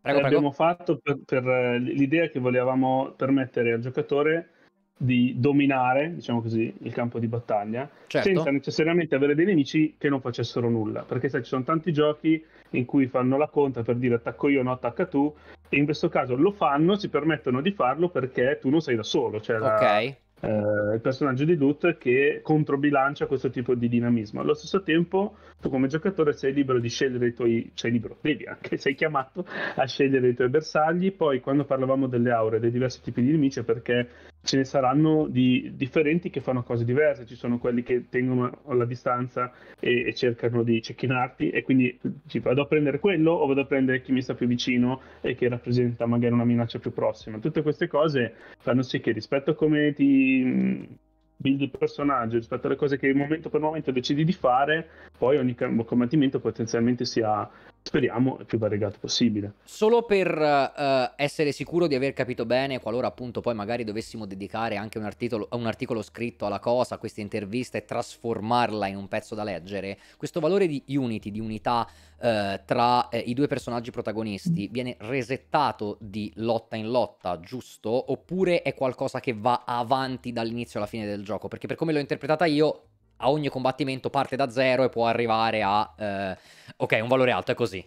Prego, prego. abbiamo fatto per, per l'idea che volevamo permettere al giocatore di dominare, diciamo così, il campo di battaglia, certo. senza necessariamente avere dei nemici che non facessero nulla, perché sai, ci sono tanti giochi in cui fanno la conta per dire attacco io, no attacca tu, e in questo caso lo fanno, ci permettono di farlo perché tu non sei da solo, cioè okay. la, eh, il personaggio di Lute che controbilancia questo tipo di dinamismo. Allo stesso tempo tu come giocatore sei libero di scegliere i tuoi, sei libero, devi anche, sei chiamato a scegliere i tuoi bersagli. Poi quando parlavamo delle aure, dei diversi tipi di nemici, perché ce ne saranno di differenti che fanno cose diverse, ci sono quelli che tengono alla distanza e, e cercano di cecchinarti, e quindi ci vado a prendere quello o vado a prendere chi mi sta più vicino e che rappresenta magari una minaccia più prossima. Tutte queste cose fanno sì che rispetto a come ti build il personaggio rispetto alle cose che momento per momento decidi di fare, poi ogni combattimento potenzialmente sia, speriamo, il più variegato possibile. Solo per uh, essere sicuro di aver capito bene, qualora appunto poi magari dovessimo dedicare anche un articolo, un articolo scritto alla cosa, a questa intervista, e trasformarla in un pezzo da leggere, questo valore di unity, di unità uh, tra uh, i due personaggi protagonisti viene resettato di lotta in lotta, giusto? Oppure è qualcosa che va avanti dall'inizio alla fine del gioco? Perché per come l'ho interpretata io, a ogni combattimento parte da zero e può arrivare a eh, ok, un valore alto, è così.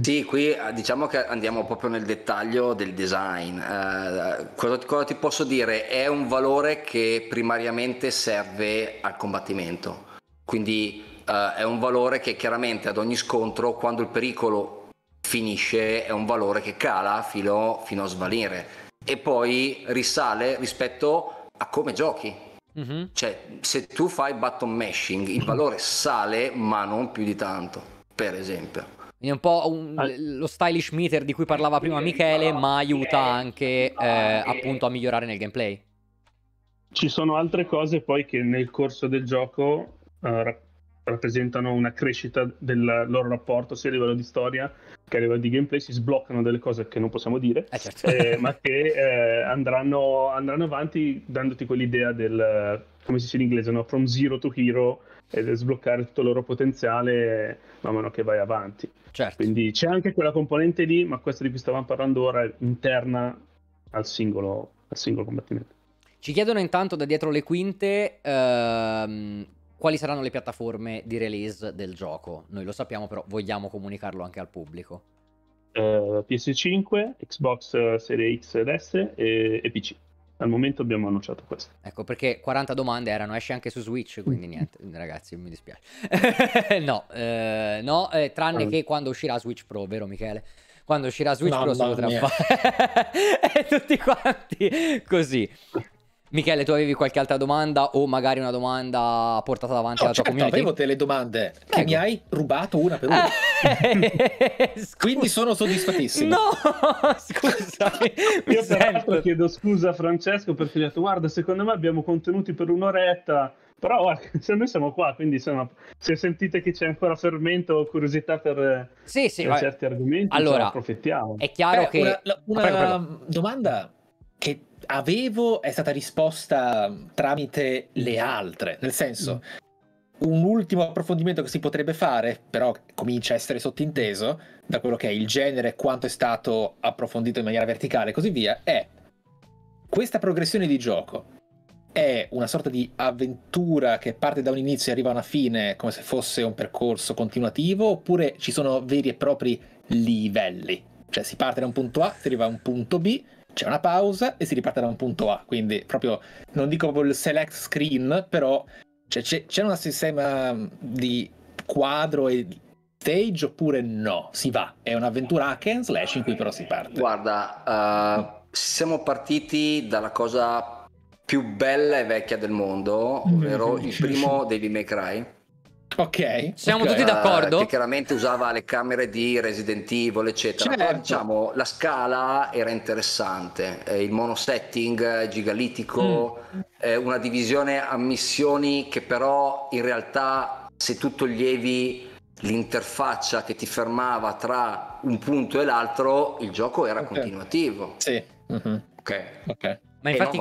Sì, qui diciamo che andiamo proprio nel dettaglio del design. Eh, cosa, cosa ti posso dire? È un valore che primariamente serve al combattimento, quindi eh, è un valore che chiaramente ad ogni scontro, quando il pericolo finisce, è un valore che cala fino, fino a svanire e poi risale rispetto a come giochi. Mm-hmm. Cioè, se tu fai button mashing, il valore sale, ma non più di tanto, per esempio. È un po' un, All... lo stylish meter di cui parlava prima Michele, ma aiuta anche eh, appunto a migliorare nel gameplay. Ci sono altre cose poi che nel corso del gioco uh, rappresentano una crescita del loro rapporto, sia a livello di storia che a livello di gameplay. Si sbloccano delle cose che non possiamo dire, eh certo. eh, ma che eh, andranno, andranno avanti dandoti quell'idea del, come si dice in inglese, no? From zero to hero, ed eh, sbloccare tutto il loro potenziale man mano che vai avanti. Certo. Quindi c'è anche quella componente lì, ma questa di cui stavamo parlando ora è interna al singolo, al singolo combattimento. Ci chiedono intanto da dietro le quinte ehm... quali saranno le piattaforme di release del gioco? Noi lo sappiamo, però vogliamo comunicarlo anche al pubblico. Uh, P S cinque, Xbox Series X ed S e, e P C. Al momento abbiamo annunciato questo. Ecco, perché quaranta domande erano, esce anche su Switch, quindi niente, ragazzi, mi dispiace. no, eh, no eh, tranne ah. che quando uscirà Switch Pro, vero Michele? Quando uscirà Switch Pro si potrà fare. E tutti quanti così. Michele, tu avevi qualche altra domanda o magari una domanda portata davanti no, alla certo, tua community? Avevo delle domande che ecco. mi hai rubato una per una. Quindi sono soddisfattissimo. No, scusami. Io peraltro chiedo scusa a Francesco perché gli ho detto guarda, secondo me abbiamo contenuti per un'oretta. Però guarda, noi siamo qua, quindi insomma, se sentite che c'è ancora fermento o curiosità per, sì, sì, per certi argomenti, allora approfittiamo. È chiaro eh, che... Una, la, una ah, prego, prego. domanda che... avevo è stata risposta tramite le altre, nel senso un ultimo approfondimento che si potrebbe fare, però comincia a essere sottinteso da quello che è il genere, quanto è stato approfondito in maniera verticale e così via, è questa progressione di gioco è una sorta di avventura che parte da un inizio e arriva a una fine come se fosse un percorso continuativo, oppure ci sono veri e propri livelli, cioè si parte da un punto A, si arriva a un punto B, c'è una pausa e si riparte da un punto A, quindi proprio, non dico proprio il select screen, però c'è c'è un sistema di quadro e stage oppure no? Si va, è un'avventura hack and slash in cui però si parte. Guarda, uh, siamo partiti dalla cosa più bella e vecchia del mondo, ovvero il primo Devil May Cry. Ok, siamo okay. tutti d'accordo. Uh, che chiaramente usava le camere di Resident Evil, eccetera. Certo. Però, diciamo, la scala era interessante. Eh, il monosetting gigalitico, mm. eh, una divisione a missioni che, però, in realtà, se tu toglievi l'interfaccia che ti fermava tra un punto e l'altro, il gioco era okay. continuativo. Sì, mm-hmm. ok, ok. Ma infatti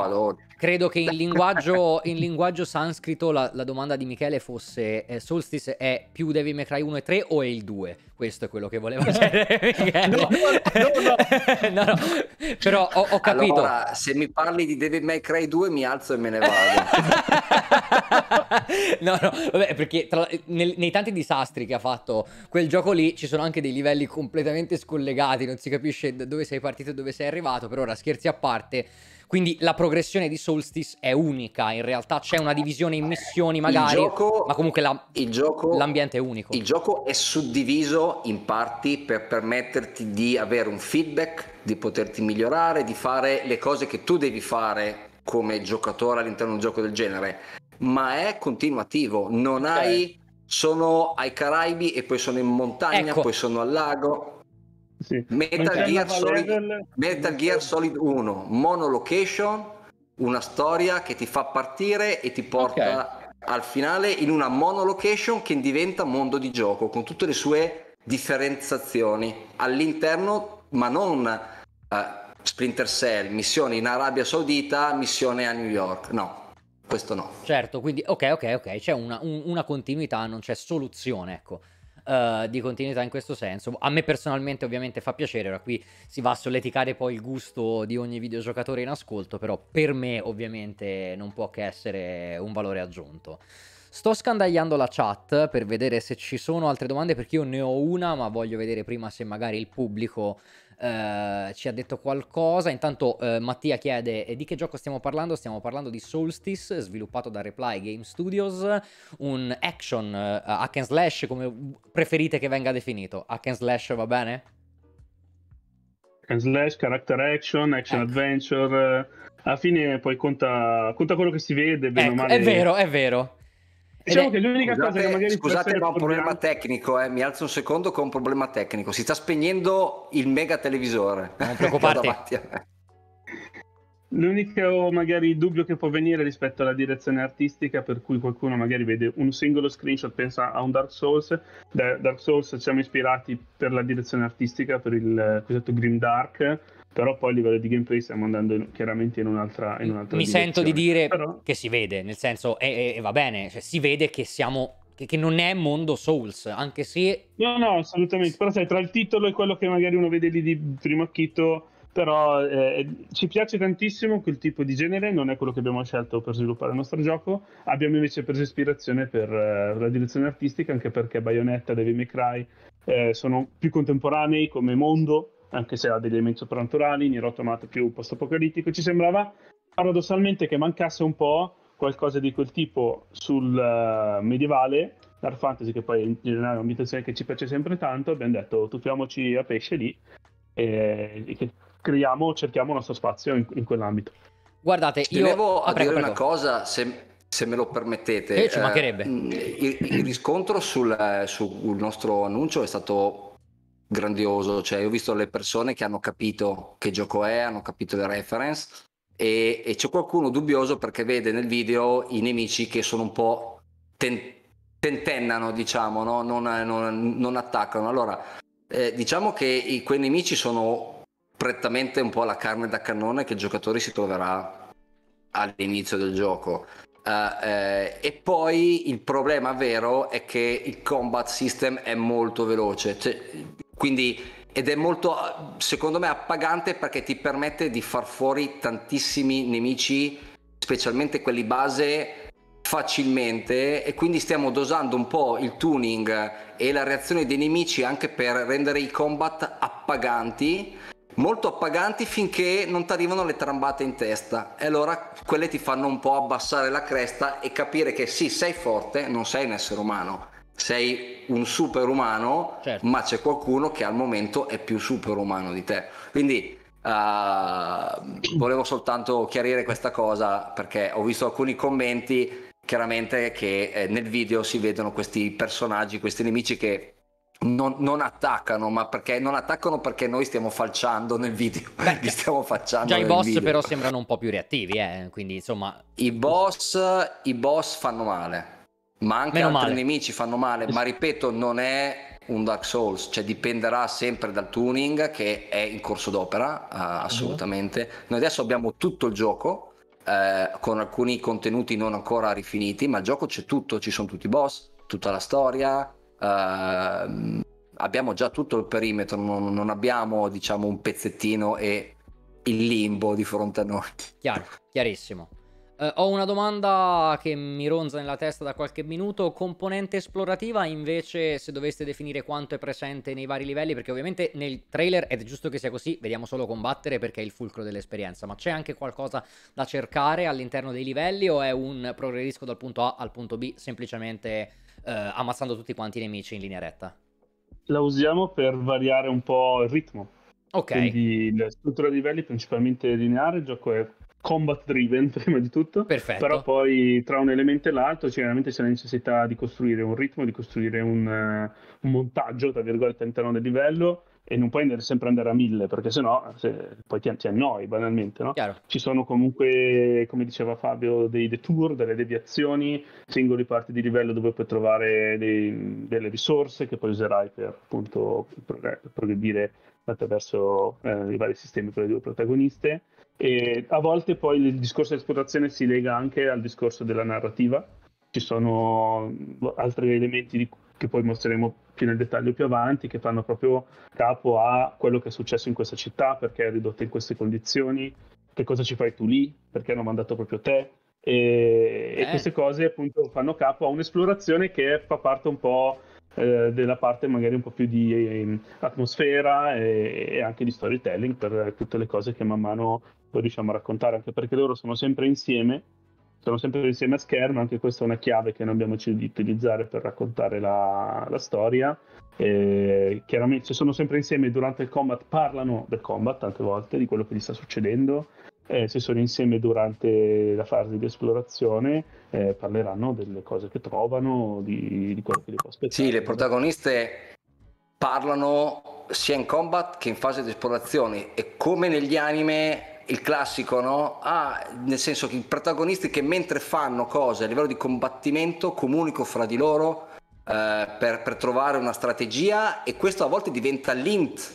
credo che in linguaggio, in linguaggio sanscrito la, la domanda di Michele fosse eh, Soulstice è più Devil May Cry uno e tre o è il due? Questo è quello che voleva dire Michele. No, no, no, no. no, no. Però ho, ho capito. Allora, se mi parli di Devil May Cry due mi alzo e me ne vado. no, no, vabbè, perché tra, nel, nei tanti disastri che ha fatto quel gioco lì ci sono anche dei livelli completamente scollegati, non si capisce da dove sei partito e dove sei arrivato, però ora scherzi a parte. Quindi la progressione di Soulstice è unica, in realtà c'è una divisione in missioni magari, gioco, ma comunque la, il gioco, l'ambiente è unico. Il gioco è suddiviso in parti per permetterti di avere un feedback, di poterti migliorare, di fare le cose che tu devi fare come giocatore all'interno di un gioco del genere, ma è continuativo, non okay. hai, sono ai Caraibi e poi sono in montagna, ecco. poi sono al lago... Sì. Metal, Gear Solid, Metal Gear Solid uno monolocation, una storia che ti fa partire e ti porta okay. al finale in una monolocation che diventa mondo di gioco con tutte le sue differenziazioni all'interno, ma non uh, Splinter Cell, missione in Arabia Saudita, missione a New York, no. Questo no. Certo, quindi ok, ok, ok, c'è una, un, una continuità, non c'è soluzione, ecco, uh, di continuità in questo senso. A me personalmente ovviamente fa piacere, ora qui si va a solleticare poi il gusto di ogni videogiocatore in ascolto, però per me ovviamente non può che essere un valore aggiunto. Sto scandagliando la chat per vedere se ci sono altre domande, perché io ne ho una, ma voglio vedere prima se magari il pubblico... Uh, ci ha detto qualcosa. Intanto uh, Mattia chiede eh, di che gioco stiamo parlando. Stiamo parlando di Soulstice, sviluppato da Reply Game Studios, un action uh, hack and slash, come preferite che venga definito. Hack and slash va bene? Hack and slash, character action, action ecco. adventure, alla fine poi conta, conta quello che si vede bene ecco, o male. È vero, è vero. Diciamo che l'unica scusate, cosa che magari scusate ma ho un problema tecnico, eh. mi alzo un secondo che ho un problema tecnico, si sta spegnendo il mega televisore, non preoccuparti. L'unico magari dubbio che può venire rispetto alla direzione artistica, per cui qualcuno magari vede un singolo screenshot, pensa a un Dark Souls. Da Dark Souls siamo ispirati per la direzione artistica, per il cosiddetto Grim Dark, però poi a livello di gameplay stiamo andando in, chiaramente in un'altra, in un'altra mi direzione. Sento di dire però... che si vede, nel senso, e, e va bene, cioè, si vede che siamo... che non è mondo Souls, anche se... No, no, assolutamente, però sai, tra il titolo e quello che magari uno vede lì di primo acchito, però eh, ci piace tantissimo quel tipo di genere, non è quello che abbiamo scelto per sviluppare il nostro gioco, abbiamo invece preso ispirazione per eh, la direzione artistica, anche perché Bayonetta, Devil May Cry eh, sono più contemporanei come mondo, anche se ha degli elementi soprannaturali, Nier Automata più post-apocalittico, ci sembrava paradossalmente che mancasse un po' qualcosa di quel tipo sul uh, medievale, Dark Fantasy, che poi in generale è un'ambientazione che ci piace sempre tanto, abbiamo detto tuffiamoci a pesce lì e, e creiamo, cerchiamo il nostro spazio in, in quell'ambito. Guardate, io... Devo ah, dire prego, una prego. cosa, se, se me lo permettete. Eh, ci mancherebbe. Eh, il, il riscontro sul, sul nostro annuncio è stato... grandioso, cioè ho visto le persone che hanno capito che gioco è, hanno capito le reference e, e c'è qualcuno dubbioso perché vede nel video i nemici che sono un po' ten, tentennano, diciamo, no? non, non, non attaccano. Allora, eh, diciamo che i, quei nemici sono prettamente un po' la carne da cannone che il giocatore si troverà all'inizio del gioco. Uh, eh, e poi il problema vero è che il combat system è molto veloce, cioè, quindi, ed è molto, secondo me, appagante perché ti permette di far fuori tantissimi nemici, specialmente quelli base, facilmente, e quindi stiamo dosando un po' il tuning e la reazione dei nemici anche per rendere i combat appaganti, molto appaganti, finché non ti arrivano le trambate in testa, e allora quelle ti fanno un po' abbassare la cresta e capire che sì, sei forte, non sei un essere umano, sei un superumano, certo. ma c'è qualcuno che al momento è più superumano di te, quindi uh, volevo soltanto chiarire questa cosa perché ho visto alcuni commenti chiaramente che eh, nel video si vedono questi personaggi, questi nemici che Non, non attaccano, ma perché non attaccano perché noi stiamo falciando nel video. Beh, li stiamo facciando già nel i boss video. Però sembrano un po' più reattivi, eh? Quindi insomma i boss, i boss fanno male, ma anche Meno altri male. nemici fanno male, ma ripeto non è un Dark Souls, cioè dipenderà sempre dal tuning che è in corso d'opera, uh, assolutamente. Uh-huh. Noi adesso abbiamo tutto il gioco uh, con alcuni contenuti non ancora rifiniti, ma il gioco c'è tutto, ci sono tutti i boss, tutta la storia. Uh, abbiamo già tutto il perimetro, non, non abbiamo diciamo un pezzettino e il limbo di fronte a noi. Chiaro, chiarissimo. Uh, ho una domanda che mi ronza nella testa da qualche minuto. Componente esplorativa invece, se doveste definire quanto è presente nei vari livelli, perché ovviamente nel trailer, ed è giusto che sia così, vediamo solo combattere perché è il fulcro dell'esperienza, ma c'è anche qualcosa da cercare all'interno dei livelli o è un progredisco dal punto A al punto B semplicemente Uh, ammazzando tutti quanti i nemici in linea retta? La usiamo per variare un po' il ritmo. Ok. Quindi la struttura dei livelli è principalmente lineare, il gioco è combat driven prima di tutto. Perfetto. Però poi tra un elemento e l'altro chiaramente c'è la necessità di costruire un ritmo, di costruire un, uh, un montaggio, tra virgolette, all'interno del livello, e non puoi andare sempre andare a mille, perché sennò se, poi ti, ti annoi banalmente, no? Chiaro. Ci sono comunque, come diceva Fabio, dei detour, delle deviazioni, singole parti di livello dove puoi trovare dei, delle risorse che poi userai per appunto progredire attraverso eh, i vari sistemi per le due protagoniste. E a volte poi il discorso di esplorazione si lega anche al discorso della narrativa. Ci sono altri elementi di, che poi mostreremo più nel dettaglio più avanti, che fanno proprio capo a quello che è successo in questa città, perché è ridotta in queste condizioni, che cosa ci fai tu lì, perché hanno mandato proprio te, e, eh. e queste cose appunto fanno capo a un'esplorazione che fa parte un po' eh, della parte magari un po' più di eh, atmosfera e, e anche di storytelling, per tutte le cose che man mano poi riusciamo a raccontare, anche perché loro sono sempre insieme, sono sempre insieme a schermo. Anche questa è una chiave che noi abbiamo deciso di utilizzare per raccontare la, la storia. E chiaramente se sono sempre insieme durante il combat, parlano del combat tante volte, di quello che gli sta succedendo. Eh, se sono insieme durante la fase di esplorazione, eh, parleranno delle cose che trovano, di, di quello che li può aspettare. Sì, le protagoniste parlano sia in combat che in fase di esplorazione, e come negli anime... il classico, no? Ah, nel senso che i protagonisti che mentre fanno cose a livello di combattimento comunicano fra di loro eh, per, per trovare una strategia, e questo a volte diventa l'int.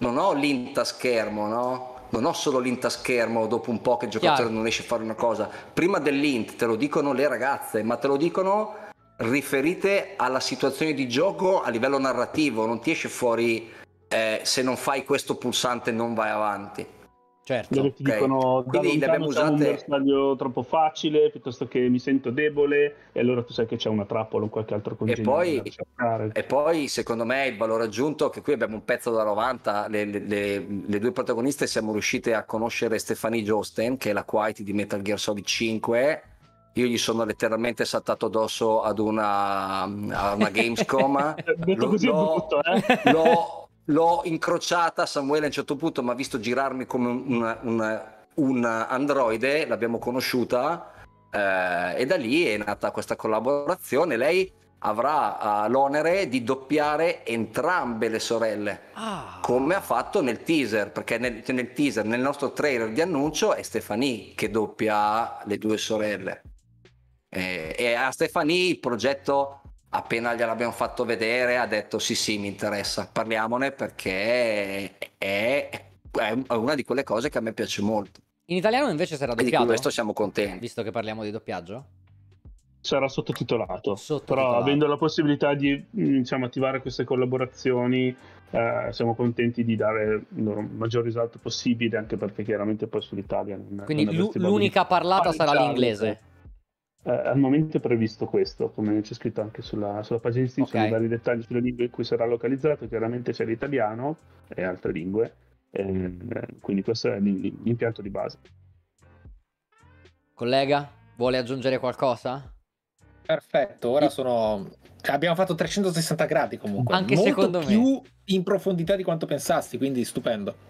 Non ho l'int a schermo, no? Non ho solo l'int a schermo dopo un po' che il giocatore yeah. non riesce a fare una cosa. Prima dell'int te lo dicono le ragazze, ma te lo dicono riferite alla situazione di gioco a livello narrativo. Non ti esce fuori eh, se non fai questo pulsante non vai avanti. Certo. Dove ti okay. dicono da quindi lontano usate... c'è un bersaglio troppo facile, piuttosto che mi sento debole, e allora tu sai che c'è una trappola o qualche altro congegno. E poi, e poi secondo me il valore aggiunto è che qui abbiamo un pezzo da novanta, le, le, le, le due protagoniste siamo riuscite a conoscere Stefanie Joosten, che è la Quiet di Metal Gear Solid cinque. Io gli sono letteralmente saltato addosso ad una, a una Gamescom. Detto così è brutto, eh? L'ho L'ho incrociata, Samuele a un certo punto mi ha visto girarmi come un, un, un androide, l'abbiamo conosciuta eh, e da lì è nata questa collaborazione. Lei avrà uh, l'onere di doppiare entrambe le sorelle, ah. come ha fatto nel teaser, perché nel, nel teaser, nel nostro trailer di annuncio è Stefanie che doppia le due sorelle. E, e a Stefanie il progetto... appena gliel'abbiamo fatto vedere ha detto sì sì mi interessa, parliamone, perché è, è, è una di quelle cose che a me piace molto. In italiano invece sarà doppiato? E di questo siamo contenti. Visto che parliamo di doppiaggio? Sarà sottotitolato, sottotitolato. Però avendo la possibilità di diciamo, attivare queste collaborazioni eh, siamo contenti di dare il maggior risalto possibile, anche perché chiaramente poi sull'Italia non, quindi non l'unica parlata sarà l'inglese. Uh, al momento è previsto questo, come c'è scritto anche sulla, sulla pagina di Steam, okay. sono vari dettagli sulle lingue in cui sarà localizzato. Chiaramente c'è l'italiano e altre lingue, eh, quindi questo è l'impianto di base. Collega, vuole aggiungere qualcosa? Perfetto, ora sono... abbiamo fatto trecentosessanta gradi comunque, anche molto secondo me più in profondità di quanto pensassi, quindi stupendo.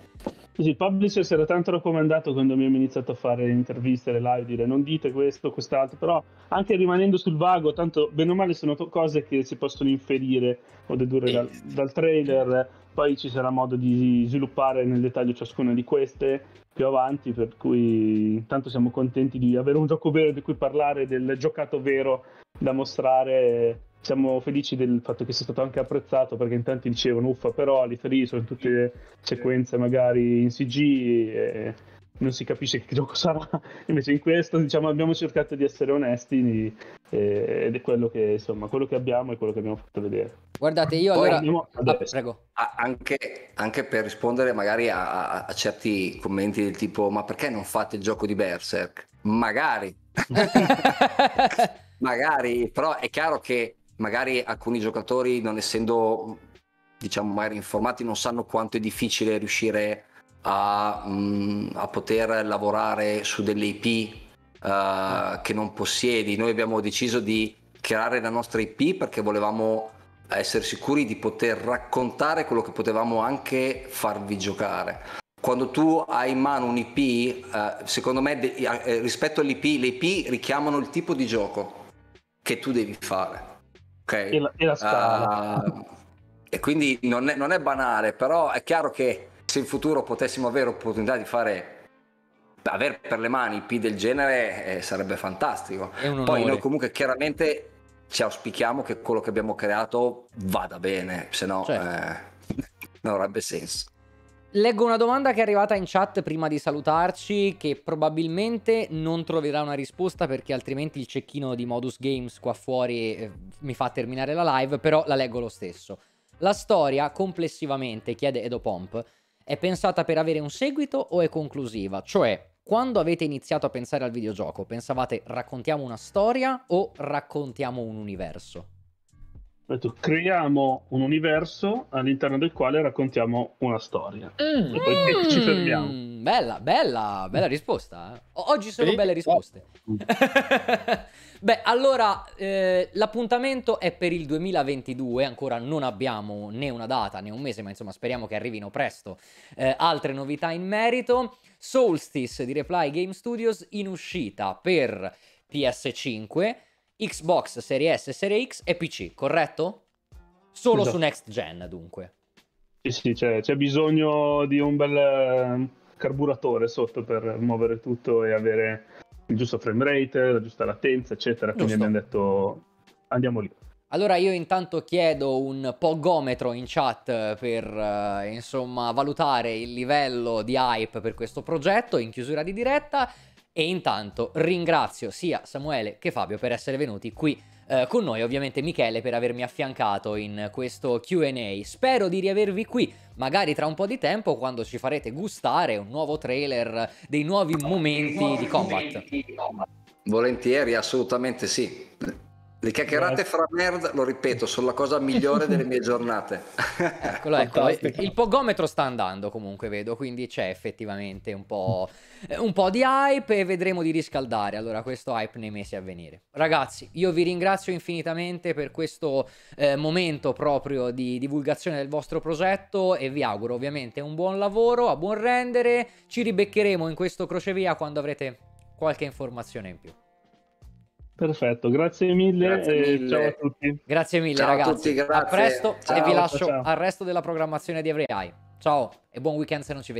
Il publisher si era tanto raccomandato quando abbiamo iniziato a fare le interviste, le live, dire non dite questo, quest'altro, però anche rimanendo sul vago, tanto bene o male sono cose che si possono inferire o dedurre dal, dal trailer, poi ci sarà modo di sviluppare nel dettaglio ciascuna di queste più avanti, per cui intanto siamo contenti di avere un gioco vero di cui parlare, del giocato vero da mostrare. Siamo felici del fatto che sia stato anche apprezzato, perché in tanti dicevano uffa però l'E tre sono tutte sequenze magari in C G e non si capisce che gioco sarà, invece in questo diciamo abbiamo cercato di essere onesti ed è quello che insomma quello che abbiamo e quello che abbiamo fatto vedere. Guardate io poi allora abbiamo... ah, prego. Anche, anche per rispondere magari a, a certi commenti del tipo ma perché non fate il gioco di Berserk? Magari magari, però è chiaro che magari alcuni giocatori non essendo diciamo magari informati non sanno quanto è difficile riuscire a, mh, a poter lavorare su delle I P uh, che non possiedi. Noi abbiamo deciso di creare la nostra I P perché volevamo essere sicuri di poter raccontare quello che potevamo anche farvi giocare. Quando tu hai in mano un I P uh, secondo me de- eh, rispetto all'I P le I P richiamano il tipo di gioco che tu devi fare, ok? E la, e la scala. Uh, e quindi non è, non è banale, però è chiaro che se in futuro potessimo avere opportunità di fare, avere per le mani I P del genere, eh, sarebbe fantastico. Poi noi comunque chiaramente ci auspichiamo che quello che abbiamo creato vada bene, se no certo. eh, non avrebbe senso. Leggo una domanda che è arrivata in chat prima di salutarci, che probabilmente non troverà una risposta perché altrimenti il cecchino di Modus Games qua fuori eh, mi fa terminare la live, però la leggo lo stesso. La storia complessivamente, chiede Edopomp, è pensata per avere un seguito o è conclusiva? Cioè, quando avete iniziato a pensare al videogioco, pensavate raccontiamo una storia o raccontiamo un universo? Creiamo un universo all'interno del quale raccontiamo una storia. Mm. E poi mm. ci fermiamo. Bella, bella, bella risposta. Eh? Oggi sono sì. belle risposte. Oh. Beh, allora, eh, l'appuntamento è per il duemilaventidue, ancora non abbiamo né una data né un mese, ma insomma speriamo che arrivino presto eh, altre novità in merito. Soulstice di Reply Game Studios in uscita per P S cinque, Xbox Serie S, Serie X e P C, corretto? Solo esatto. su Next Gen, dunque. Sì, sì, c'è, c'è bisogno di un bel carburatore sotto per muovere tutto e avere il giusto frame rate, la giusta latenza, eccetera. Giusto. Quindi abbiamo detto andiamo lì. Allora io intanto chiedo un pogometro in chat per uh, insomma valutare il livello di hype per questo progetto in chiusura di diretta, e intanto ringrazio sia Samuele che Fabio per essere venuti qui uh, con noi, ovviamente Michele per avermi affiancato in questo Q and A. Spero di riavervi qui magari tra un po' di tempo, quando ci farete gustare un nuovo trailer, dei nuovi momenti nuovi di combat. Volentieri, assolutamente sì. Le chiacchierate fra nerd, lo ripeto, sono la cosa migliore delle mie giornate. Eccolo, eccolo. Il pogometro sta andando comunque, vedo, quindi c'è effettivamente un po', un po' di hype e vedremo di riscaldare allora questo hype nei mesi a venire. Ragazzi, io vi ringrazio infinitamente per questo eh, momento proprio di divulgazione del vostro progetto e vi auguro ovviamente un buon lavoro, a buon rendere. Ci ribeccheremo in questo crocevia quando avrete qualche informazione in più. Perfetto, grazie mille, grazie mille. E ciao a tutti. Grazie mille ciao ragazzi, a, tutti, grazie. A presto ciao, e vi lascio ciao. al resto della programmazione di Everyeye. Ciao e buon weekend se non ci vediamo.